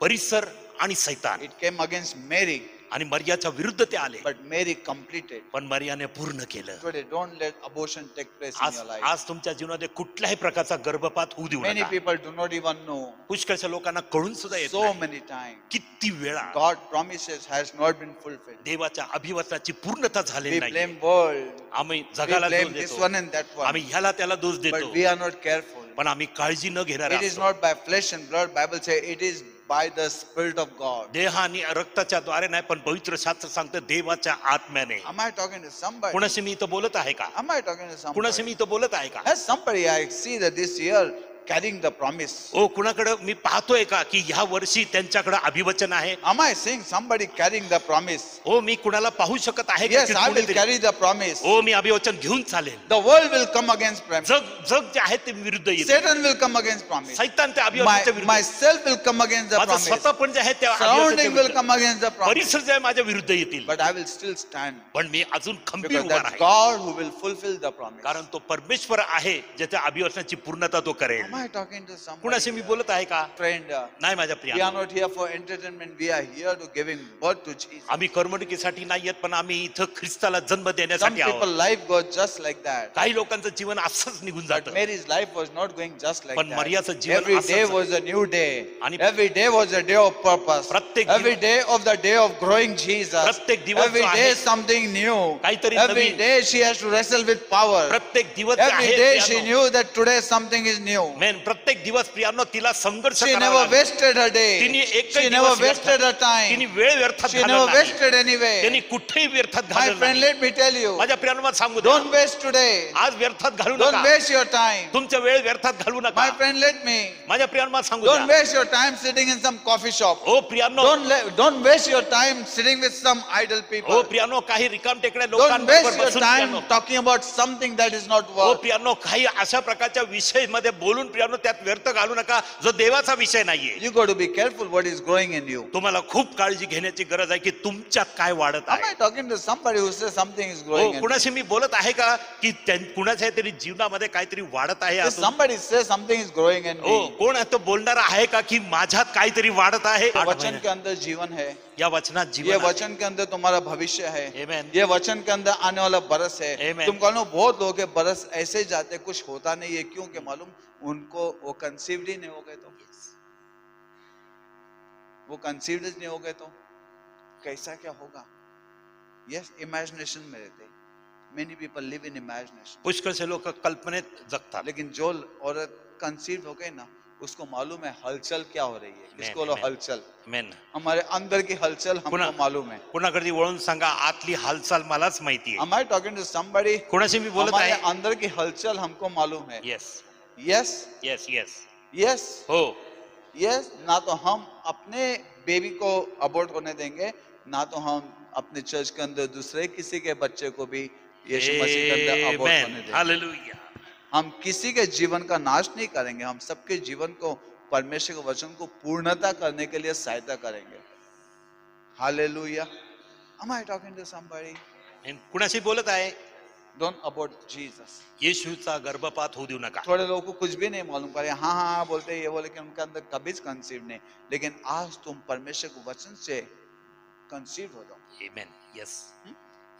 परिसर आणि शैतान. It came against Mary. आणि मर्याचा विरुद्ध ते आले. बट मेरी कंप्लीटेड. पण मर्याने पूर्ण केलं. Today don't let abortion take place in your life. आज तुमच्या जीवनामध्ये कुठल्याही प्रकारचा गर्भपात होऊ देऊ नका. Many people do not even know. पुष्कळशा लोकांना कळून सुद्धा येत नाही. So many time. किती वेळा God promises has not been fulfilled. देवाच्या अभिवचनाची पूर्णता झालेली नाही. We blame world. आम्ही जगाला दोष देतो. आम्ही ह्याला त्याला दोष देतो. But we are not careful. पण आम्ही काळजी न घेणारे आहोत. It is not by flesh and blood. Bible say it is by the spirit of god. देहानी रक्ताच्या द्वारे नाही पण पवित्र शास्त्र सांगते देवाच्या आत्म्याने. am i talking to somebody? कोणाशी मी तो बोलत आहे का? am i talking to somebody? कोणाशी मी तो बोलत आहे का? has somebody i see that this year carrying the promise. ओ कोणाकडे मी पाहतोय का की या वर्षी त्यांच्याकडे अभिवचन आहे? am i seeing somebody carrying the promise? ओ मी कुणाला पाहू शकत आहे का की कोणीतरी carry the promise? ओ मी अभिवचन घेऊन चालेल. the world will come against promise. जग जग जे आहे ते विरुद्ध येईल. satan will come against promise. सैतान त्या अभिवचनाच्या विरुद्ध. myself will come against the promise. स्वतः पण जे आहे त्या surrounding will come against the promise. परिसर जे माझ्या विरुद्ध येतील. but i will still stand. पण मी अजून खंबीर उभा आहे. god who will fulfill the promise. कारण तो परमेश्वर आहे ज्याच्या अभिवचनाची पूर्णता तो करेल. am i talking to somebody? कुणाशी मी बोलत आहे का? friend नाही माझ्या प्रिया. we are not here for entertainment. we are here to giving birth to jesus. आम्ही कर्मणुकीसाठी नाही येत पण आम्ही इथे ख्रिस्ताला जन्म देण्यासाठी आहोत. some people life goes just like that. काही लोकांचं जीवन असंच निघून जातं. mary's life was not going just like that. पण मरियाचं जीवन every day was a new day. every day was a day of purpose. every day of the day of growing jesus. प्रत्येक दिवस every day something new. काहीतरी नवीन. every day she has to wrestle with power. प्रत्येक दिवस every day she knew that today something is new. मेन प्रत्येक दिवस प्रियांनो तिला संघर्ष करावा. she never wasted her day. तिने एक she never wasted her time. तिने वेळ व्यर्थ घालवला. she never wasted anyway. तिने कुठेही व्यर्थ घालवला. my friend let me tell you. माझ्या प्रियांनो सांगू द्या. don't waste today. आज व्यर्थ घालू नका. don't waste your time. तुमचा वेळ व्यर्थ घालू नका. my friend let me. माझ्या प्रियांनो सांगू द्या. don't waste your time sitting in some coffee shop. O प्रियांनो don't don't waste your time sitting with some idle people. ओ प्रियांनो काही रिकाम टेकडे लोकांबरोबर बसून don't waste your time talking about something that is not worth. ओ प्रियांनो काही अशा प्रकारच्या विषयामध्ये बोलून प्रियांनो त्यात व्यर्थ घालू नका जो देवाचा विषय नाहीये. You got to be careful what is growing in you. तुम्हाला खूप काळजी घेण्याची गरज आहे की तुमच्यात काय वाढत आहे. I am talking to somebody who say something is growing. ओ कुणाशी मी बोलत आहे का की कुणाच्या तरी जीवनामध्ये काहीतरी वाढत आहे. असं somebody say something is growing in me. ओ कोण तो बोलणारा आहे का की माझ्यात काहीतरी वाढत आहे. वचन के अंदर जीवन है. या वचनात जीवन. ये वचन के अंदर तुम्हारा भविष्य है. आमेन. ये वचन के अंदर आने वाला बरस है. आमेन. तुम कहो बहुत लोग बरस ऐसे जाते कुछ होता नहीं है क्यों के मालूम उनको वो कंसीव्ड ही नहीं हो गए. तो वो कंसीव्ड नहीं हो गए तो कैसा क्या होगा. यस इमेजिनेशन में रहते. Many people live in imagination. पुष्कळ से लोग कल्पनेत जगता. लेकिन जो औरत कंसीव्ड हो गई ना उसको मालूम है हलचल क्या हो रही है. इसको लो हलचल. मेन हमारे अंदर की हलचल हमको मालूम है. कोणाकडे वळून सांगा आतली हालचाल मलाच माहिती आहे. am i talking to somebody? कोणाशी मी बोलत आहे. हमारे अंदर की हलचल हमको मालूम है. Yes yes yes yes yes हो यस. ना तो हम अपने बेबी को अबॉर्ट होने देंगे ना तो हम अपने चर्च के अंदर दूसरे किसी के बच्चे को भी यीशु मसीह के अंदर अबॉर्ट होने देंगे. हालेलुया. हम किसी के जीवन का नाश नहीं करेंगे. हम सबके जीवन को परमेश्वर के वचन को पूर्णता करने के लिए सहायता करेंगे. Hallelujah. am i talking to somebody? कुणाशी बोलत आहे. don't abort jesus. येशूचा गर्भपात होऊ देऊ नका. थोड़े लोगों को कुछ भी नहीं मालूम पड़े. हाँ हाँ बोलते हैं ये बोले कि उनके अंदर कभी कंसीव नहीं. लेकिन आज तुम परमेश्वर के वचन से कंसीव हो जाओ. Amen. Yes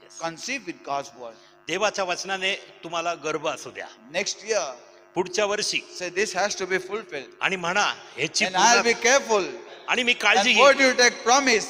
yes. Conceive with God's word. देवाच्या वचनाने तुम्हाला गर्भ असू द्या. नेक्स्ट इयर पुढच्या वर्षी say this has to be fulfilled. आणि म्हणा ह्याची पूर्ण बी केअरफुल. आणि मी काळजी घेईन. What you take promise.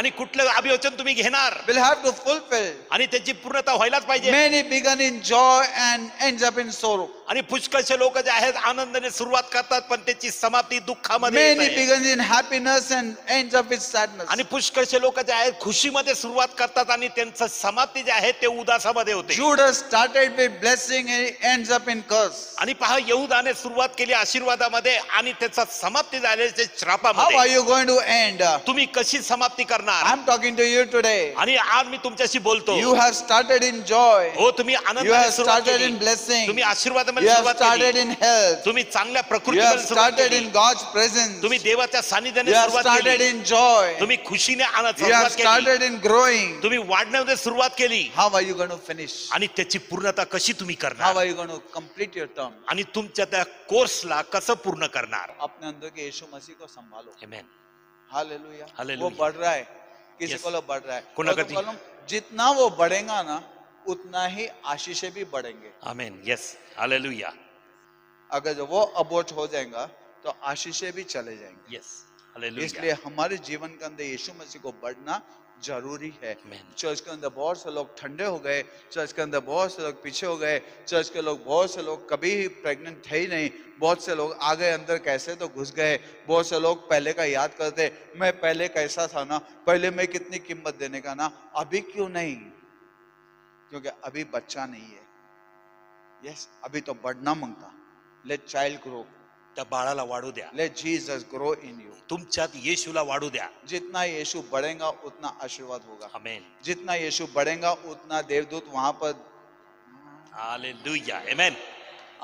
आणि कुठले अभिवचन तुम्ही घेणार विल हॅव टू फुलफिल. आणि त्याची पूर्णता व्हायलाच पाहिजे. Many began in joy and ends up in sorrow. आणि पुष्कळचे लोक जे आहेत आनंदाने सुरुवात करतात पण त्याची समाप्ती दुःखामध्ये होते. Many began in happiness and ends up in sadness. आणि पुष्कळचे लोक जे आहेत खुशीमध्ये सुरुवात करतात आणि त्यांची समाप्ती जे आहे ते उदासामध्ये होते. Judas started with blessing and ends up in curse. आणि पहा यहूदाने सुरुवात केली आशीर्वादामध्ये आणि त्याचा समाप्ती झाली ते श्रापामध्ये. How are you going to end. तुम्ही कशी समाप्ती करणार. I am talking to you today. आणि आज मी तुमच्याशी बोलतो. You have started in joy. हो तुम्ही आनंदाने सुरुवात केली. You have started in blessing. तुम्ही आशीर्वादामध्ये सुरुवात केली. You have started in health. तुम्ही चांगल्या प्रकृतीमध्ये सुरुवात केली. You have started in God's presence. तुम्ही देवाच्या सानिध्याने सुरुवात केली. You have started in joy. तुम्ही खुशीने आनंदाने सुरुवात केली. You have started in growing. तुम्ही वाढण्यामध्ये सुरुवात केली. How are you going to finish? आणि त्याची पूर्णता कशी तुम्ही करणार. How are you going to complete your term? आणि तुमच्या त्या कोर्सला कसं पूर्ण करणार. अपने अंदर के यीशु मसीह को संभालो. Amen. हालेलुया. वो बढ़ रहा है. किसी yes. को बढ़ रहा है कुनागति तो जितना वो बढ़ेगा ना उतना ही आशीषें भी बढ़ेंगे। आमीन यस हालेलुया। अगर जो वो अबोर्ट हो जाएगा तो आशीषें भी चले जाएंगे। Yes hallelujah. इसलिए हमारे जीवन के अंदर यीशु मसीह को बढ़ना जरूरी है। चर्च के अंदर बहुत से लोग ठंडे हो गए, चर्च के अंदर बहुत से लोग पीछे हो गए, चर्च के लोग बहुत से लोग कभी ही प्रेग्नेंट थे ही नहीं, बहुत से लोग आ गए अंदर कैसे तो घुस गए। बहुत से लोग पहले का याद करते, मैं पहले कैसा था ना, पहले मैं कितनी कीमत देने का ना, अभी क्यों नहीं, क्योंकि अभी बच्चा नहीं है। यस अभी तो बढ़ना मांगता। लेट चाइल्ड ग्रो, त्या बाळाला वाढू द्या। Let Jesus grow in you, तुमच्यात येशूला वाढू द्या। जितना येशू बढ़ेगा उतना आशीर्वाद होगा। आमेन। जितना येशू बढ़ेगा उतना देवदूत वहां पर। Hallelujah amen.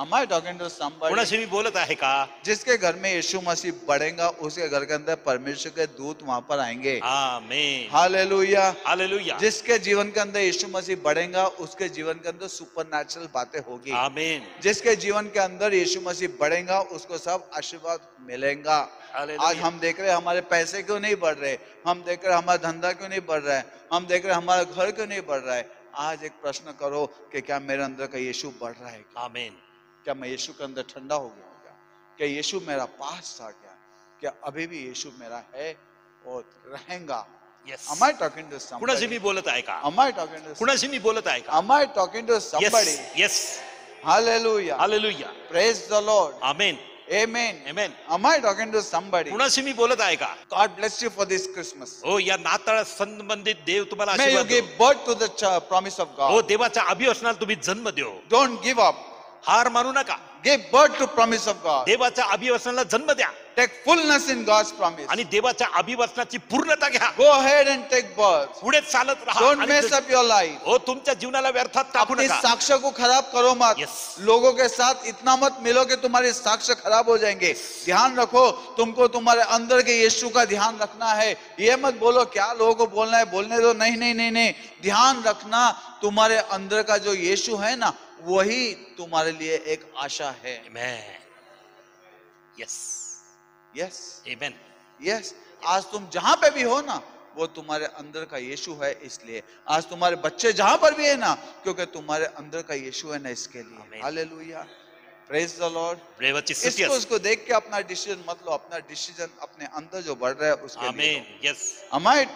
Am I talking to somebody? कोणाशी मी बोलत आहे का? जिसके घर में यीशु मसीह बढ़ेगा उसके घर के अंदर परमेश्वर के दूत वहां पर आएंगे। आमीन हालेलुया हालेलुया। जिसके जीवन के अंदर यीशु मसीह बढ़ेगा उसके जीवन के अंदर सुपरनैचुरल बातें होगी। आमीन। जिसके जीवन के अंदर यीशु मसीह बढ़ेगा उसको सब आशीर्वाद मिलेगा। आज हम देख रहे हमारे पैसे क्यों नहीं बढ़ रहे, हम देख रहे हमारा धंधा क्यों नहीं बढ़ रहा है, हम देख रहे हमारा घर क्यों नहीं बढ़ रहा है। आज एक प्रश्न करो कि क्या मेरे अंदर का यीशु बढ़ रहा है? आमीन। क्या मैं यीशु के अंदर ठंडा हो गया क्या? क्या यीशु मेरा पास था क्या? क्या अभी भी यीशु मेरा है और रहेगा? Yes. Am I talking to somebody? कुणाशी मी बोलत आहे का? Am I talking to? कुणाशी मी बोलत आहे का? Am I talking to somebody? Yes. Yes. Hallelujah. Hallelujah. Praise the Lord. Amen. Amen. Amen. Am I talking to somebody? कुणाशी मी बोलत आहे का? God bless you for this Christmas. Oh या नाताळ संबंधित देव तुम्हाला आशीर्वाद दो. May you give birth to the promise of God. ओ देवाच्या अभिवचनाला तुम्ही जन्म देव. Don't give up. हार मानू नका। Give birth to promise of God. देवाच्या अभिवचनाला जन्म द्या। Take fullness in God's promise. आणि देवाच्या अभिवचनाची पूर्णता घ्या। Go ahead and take birth. पुढे चालत राहा। Don't mess up your life. ओ तुमच्या जीवनाला व्यर्थात टाकू नका। अपनी साक्ष्य को खराब करो मत। Yes. लोगों के साथ इतना मत मिलो कि तुम्हारे साक्ष्य खराब हो जाएंगे। ध्यान रखो, तुमको तुम्हारे अंदर के यीशु का ध्यान रखना है। ये मत बोलो क्या लोगों को बोलना है, बोलने दो, नहीं नहीं नहीं नहीं। ध्यान रखना तुम्हारे अंदर का जो यीशु है ना वही तुम्हारे लिए एक आशा है। Yes yes amen yes. आज तुम जहां पे भी हो ना वो तुम्हारे अंदर का यीशु है, इसलिए आज तुम्हारे बच्चे जहां पर भी है ना क्योंकि तुम्हारे अंदर का यीशु है ना, इसके लिए। Hallelujah praise the Lord. इसको उसको देख के अपना डिसीजन मत लो, अपना डिसीजन अपने अंदर जो बढ़ रहा है उसके लिए। Yes am I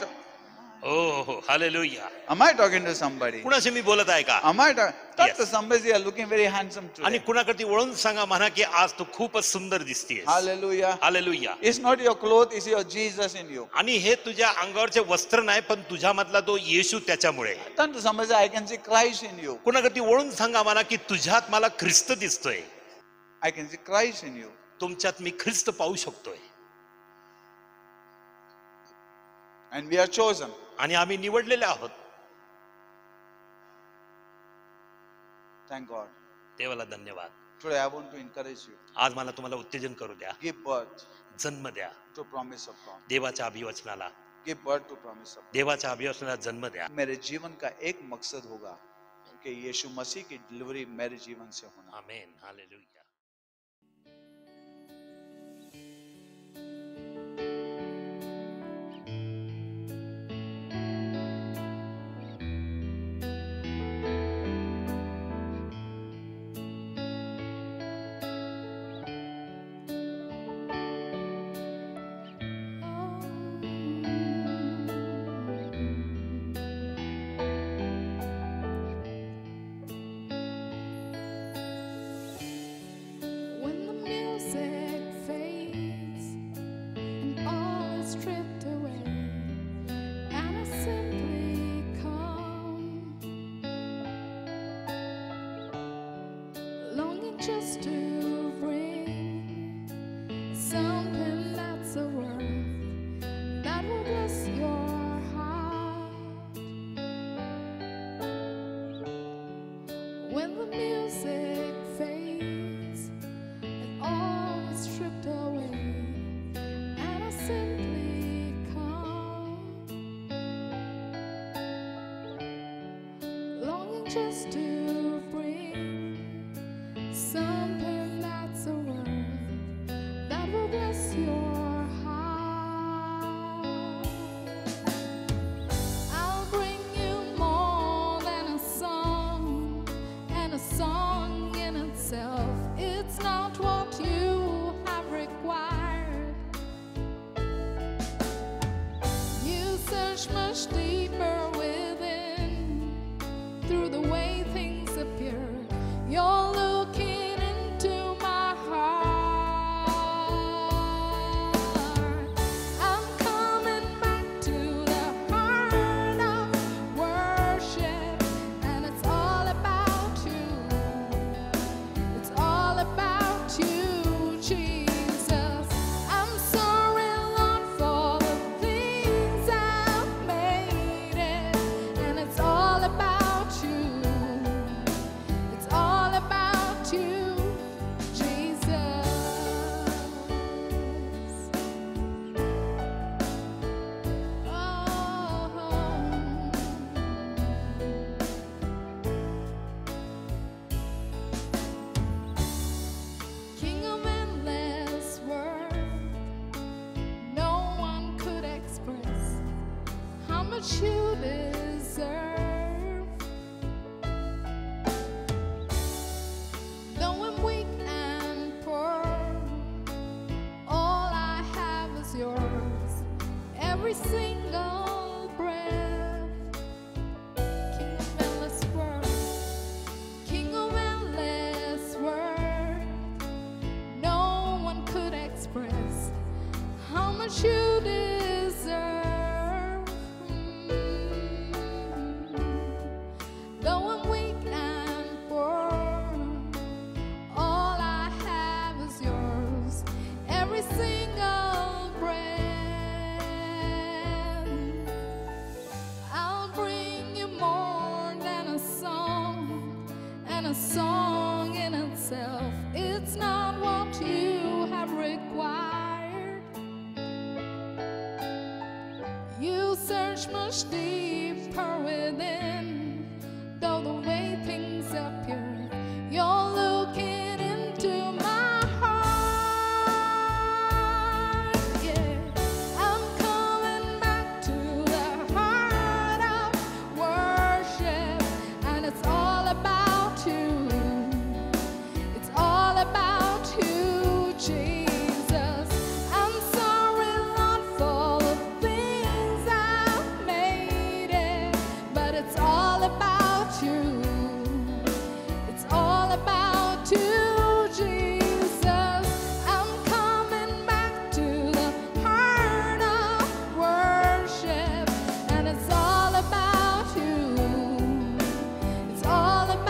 Oh, hallelujah. Am I talking to somebody? कुणाशी मी बोलत आहे का? Am I talking to somebody? You are looking very handsome today. आणि कुणाकडे वळून सांगा म्हणा की आज तू खूपच सुंदर दिसतेस. Hallelujah. Hallelujah. It's not your clothes, it's your Jesus in you. आणि हे तुझ्या अंगावरचे वस्त्र नाही पण तुझ्यामधला तो येशू त्याच्यामुळे. तंत समज I can see Christ in you. कुणाकडे वळून सांगा म्हणा की तुझ्यात मला ख्रिस्त दिसतोय. I can see Christ in you. तुमच्यात मी ख्रिस्त पाहू शकतोय. And we are chosen. आणि आम्ही निवडलेले आहोत। Thank God. देवाला धन्यवाद। Today I want to encourage you. आज मला तुम्हाला उत्तेजन करू द्या। गिव बर्थ, जन्म द्या टू प्रॉमिस ऑफ गॉड। देवाच्या अभिवचनाला। Give birth to promise of. देवाच्या अभिवचनाला जन्म द्या। मेरे जीवन का एक मकसद होगा कि यीशु मसीह की डिलीवरी मेरे जीवन से होना। Amen hallelujah. Just to bring something that's a worth that will bless your heart. When the music fades and all is stripped away, and I simply come, longing just to. Your heart. what you deserve. Though I'm weak and poor, all I have is yours. Every single breath. King of endless worth, King of endless worth. No one could express how much you deserve. A song in itself, it's not what you have required. You search much deeper within, though the way things appear, you're looking into my heart. Yeah, I'm coming back to the heart of worship, and it's all about you. It's all about you, Jesus. I'm sorry, Lord, for the things I've made it, but it's all about you. It's all about you, Jesus. I'm coming back to the heart of worship, and it's all about you. It's all about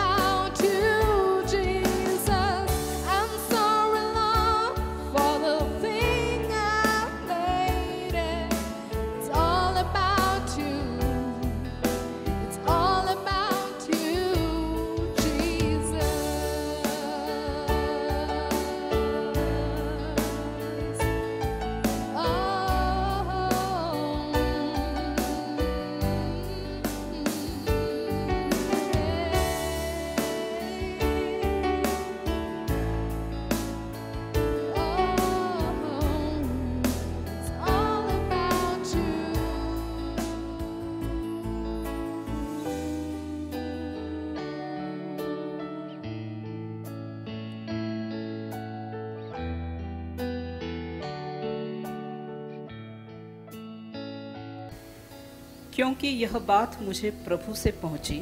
क्योंकि यह बात मुझे प्रभु से पहुंची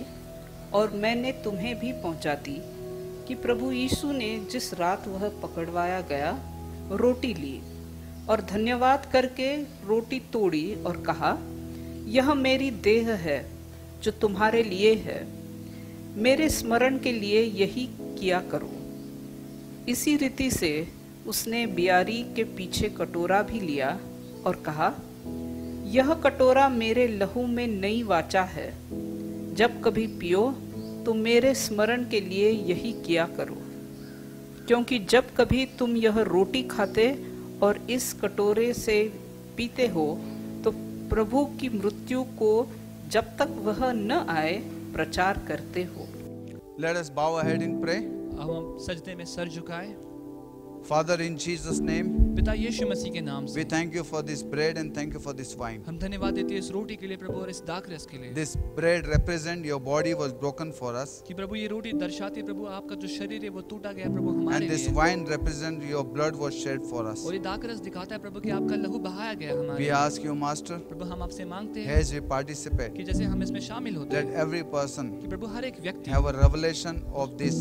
और मैंने तुम्हें भी पहुंचाती कि प्रभु यीशु ने जिस रात वह पकड़वाया गया रोटी ली और धन्यवाद करके रोटी तोड़ी और कहा, यह मेरी देह है जो तुम्हारे लिए है, मेरे स्मरण के लिए यही किया करो। इसी रीति से उसने बियारी के पीछे कटोरा भी लिया और कहा, यह कटोरा मेरे लहू में नई वाचा है, जब कभी पियो तो मेरे स्मरण के लिए यही किया करो। क्योंकि जब कभी तुम यह रोटी खाते और इस कटोरे से पीते हो तो प्रभु की मृत्यु को जब तक वह न आए प्रचार करते हो। Let us bow our head and pray. अब हम सजदे में सर झुकाएं। Father, in Jesus' name, पिता यीशु मसीह के नाम से, we thank you for this bread and thank you for this wine. हम धन्यवाद देते हैं इस रोटी के लिए प्रभु और इस दाख रस के लिए। This bread represent your body was broken for us. कि प्रभु ये रोटी दर्शाती है प्रभु आपका जो शरीर है वो टूटा गया प्रभु हमारे लिए। And this wine represent your blood was shed for us. और ये दाख रस दिखाता है प्रभु कि आपका लहू बहाया गया हमारे लिए। We ask you, Master, प्रभु हम आपसे मांगते हैं, as we participate, कि जैसे हम इसमें शामिल होते हैं, that every person, कि प्रभु हर एक व्यक्ति, have a revelation of this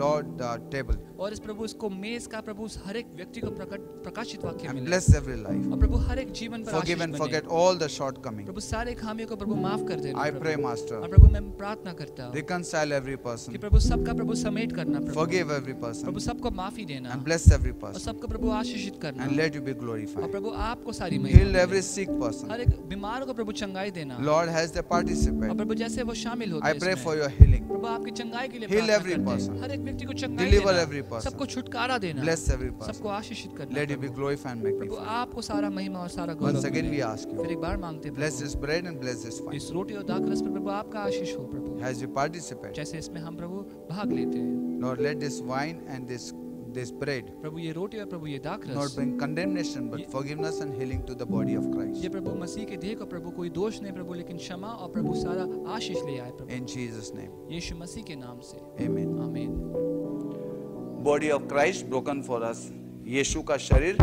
Lord uh, table. और इस प्रभु इसको मेज का प्रभु हर एक व्यक्ति को प्रकट प्रकाशित वाक्य मिले। And bless every life. और प्रभु हर एक जीवन पर आशीष बने। Forgive and forget all the shortcomings. प्रभु सारे खामियों को प्रभु माफ कर देना। I pray, Master. और प्रभु मैं प्रार्थना करता हूँ। Reconcile every person. कि प्रभु सबका प्रभु समेट करना प्रभु। Forgive every person. प्रभु सबको माफी देना। And bless every person. और सबको प्रभु आशीषित करना। And let you be glorified. और प्रभु आपको सारी महिमा। Heal every sick person. हर एक बीमार को प्रभु चंगाई देना। Lord has the participate. और प्रभु जैसे वो शामिल होते हैं। I pray for your healing. प्रभु आपकी चंगाई के लिए। Heal every person. हर एक व्यक्ति को चंगाई देना, सबको छुटकारा देना, सबको आशीषित करना। Let you be glorified and magnified. प्रभु आपको सारा महिमा और सारा गौरव। Once again we ask you. फिर एक बार मांगते हैं। Bless this bread and bless this wine. इस रोटी और दाख रस पर प्रभु आपका आशीष हो प्रभु। As we participate. जैसे इसमें हम प्रभु भाग लेते हैं। Lord, let this wine and this this bread प्रभु ये रोटी और प्रभु ये दाखरस not bring condemnation but forgiveness and healing to the body of Christ. ये प्रभु मसीह के देह को प्रभु कोई दोष नहीं प्रभु लेकिन क्षमा और प्रभु सारा आशीष ले आए प्रभु. In Jesus' name. यीशु मसीह के नाम से. Amen. Amen. Body of Christ broken for us. यीशु का शरीर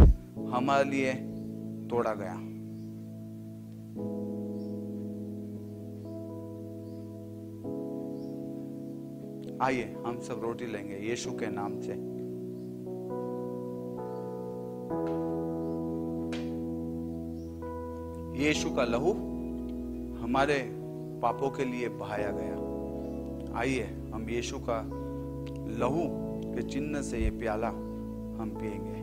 हमारे लिए तोड़ा गया. आइए हम सब रोटी लेंगे यीशु के नाम से. यीशु का लहू हमारे पापों के लिए बहाया गया. आइए हम यीशु का लहू के चिन्ह से ये प्याला हम पिएंगे.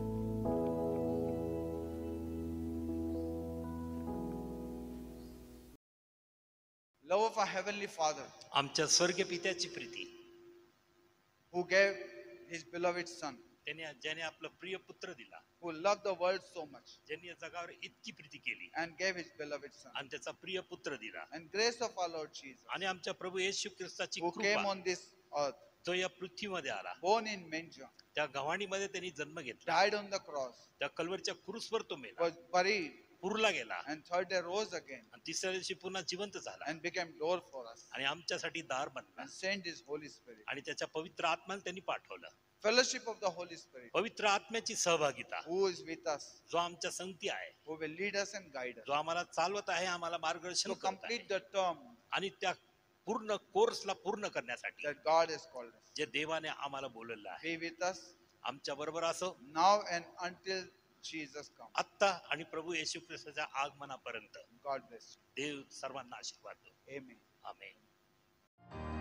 Love of a heavenly father आमच्या स्वर्गीय पित्याची Preeti who gave his beloved son tene jane apla priya putra dila who loved the world so much jene jagavar itki priti keli and gave his beloved son and tacha priya putra dila and grace of our Lord Jesus ani amcha prabhu yesu christachi krupa who came on this earth to ya prithvi madhe ala born in manger tya gavani madhe teni janm ghetla died on the cross tya kalvarcha krus var to mela was buried पुरला गेला and third day rose again and तिसऱ्या दिवशी पुन्हा जिवंत झाला and became door for us आणि आमच्यासाठी दार बनला and sent his holy spirit आणि त्याच्या पवित्र आत्म्याला त्यांनी पाठवलं. fellowship of the holy spirit पवित्र आत्म्याची सहभागिता who is with us जो आमच्या संगती आहे who will lead us and guide us जो आम्हाला चालवत आहे आम्हाला मार्गदर्शन करत आहे complete the term आणि त्या पूर्ण कोर्सला पूर्ण करण्यासाठी that God has called us जे देवाने आम्हाला बोलवलं आहे. be with us आमच्या बरोबर असो now and until Jesus come आता आणि प्रभू येशू ख्रिस्ताच्या आगमनापर्यंत. God bless you. देव सर्वांना आशीर्वाद दो. Amen. Amen.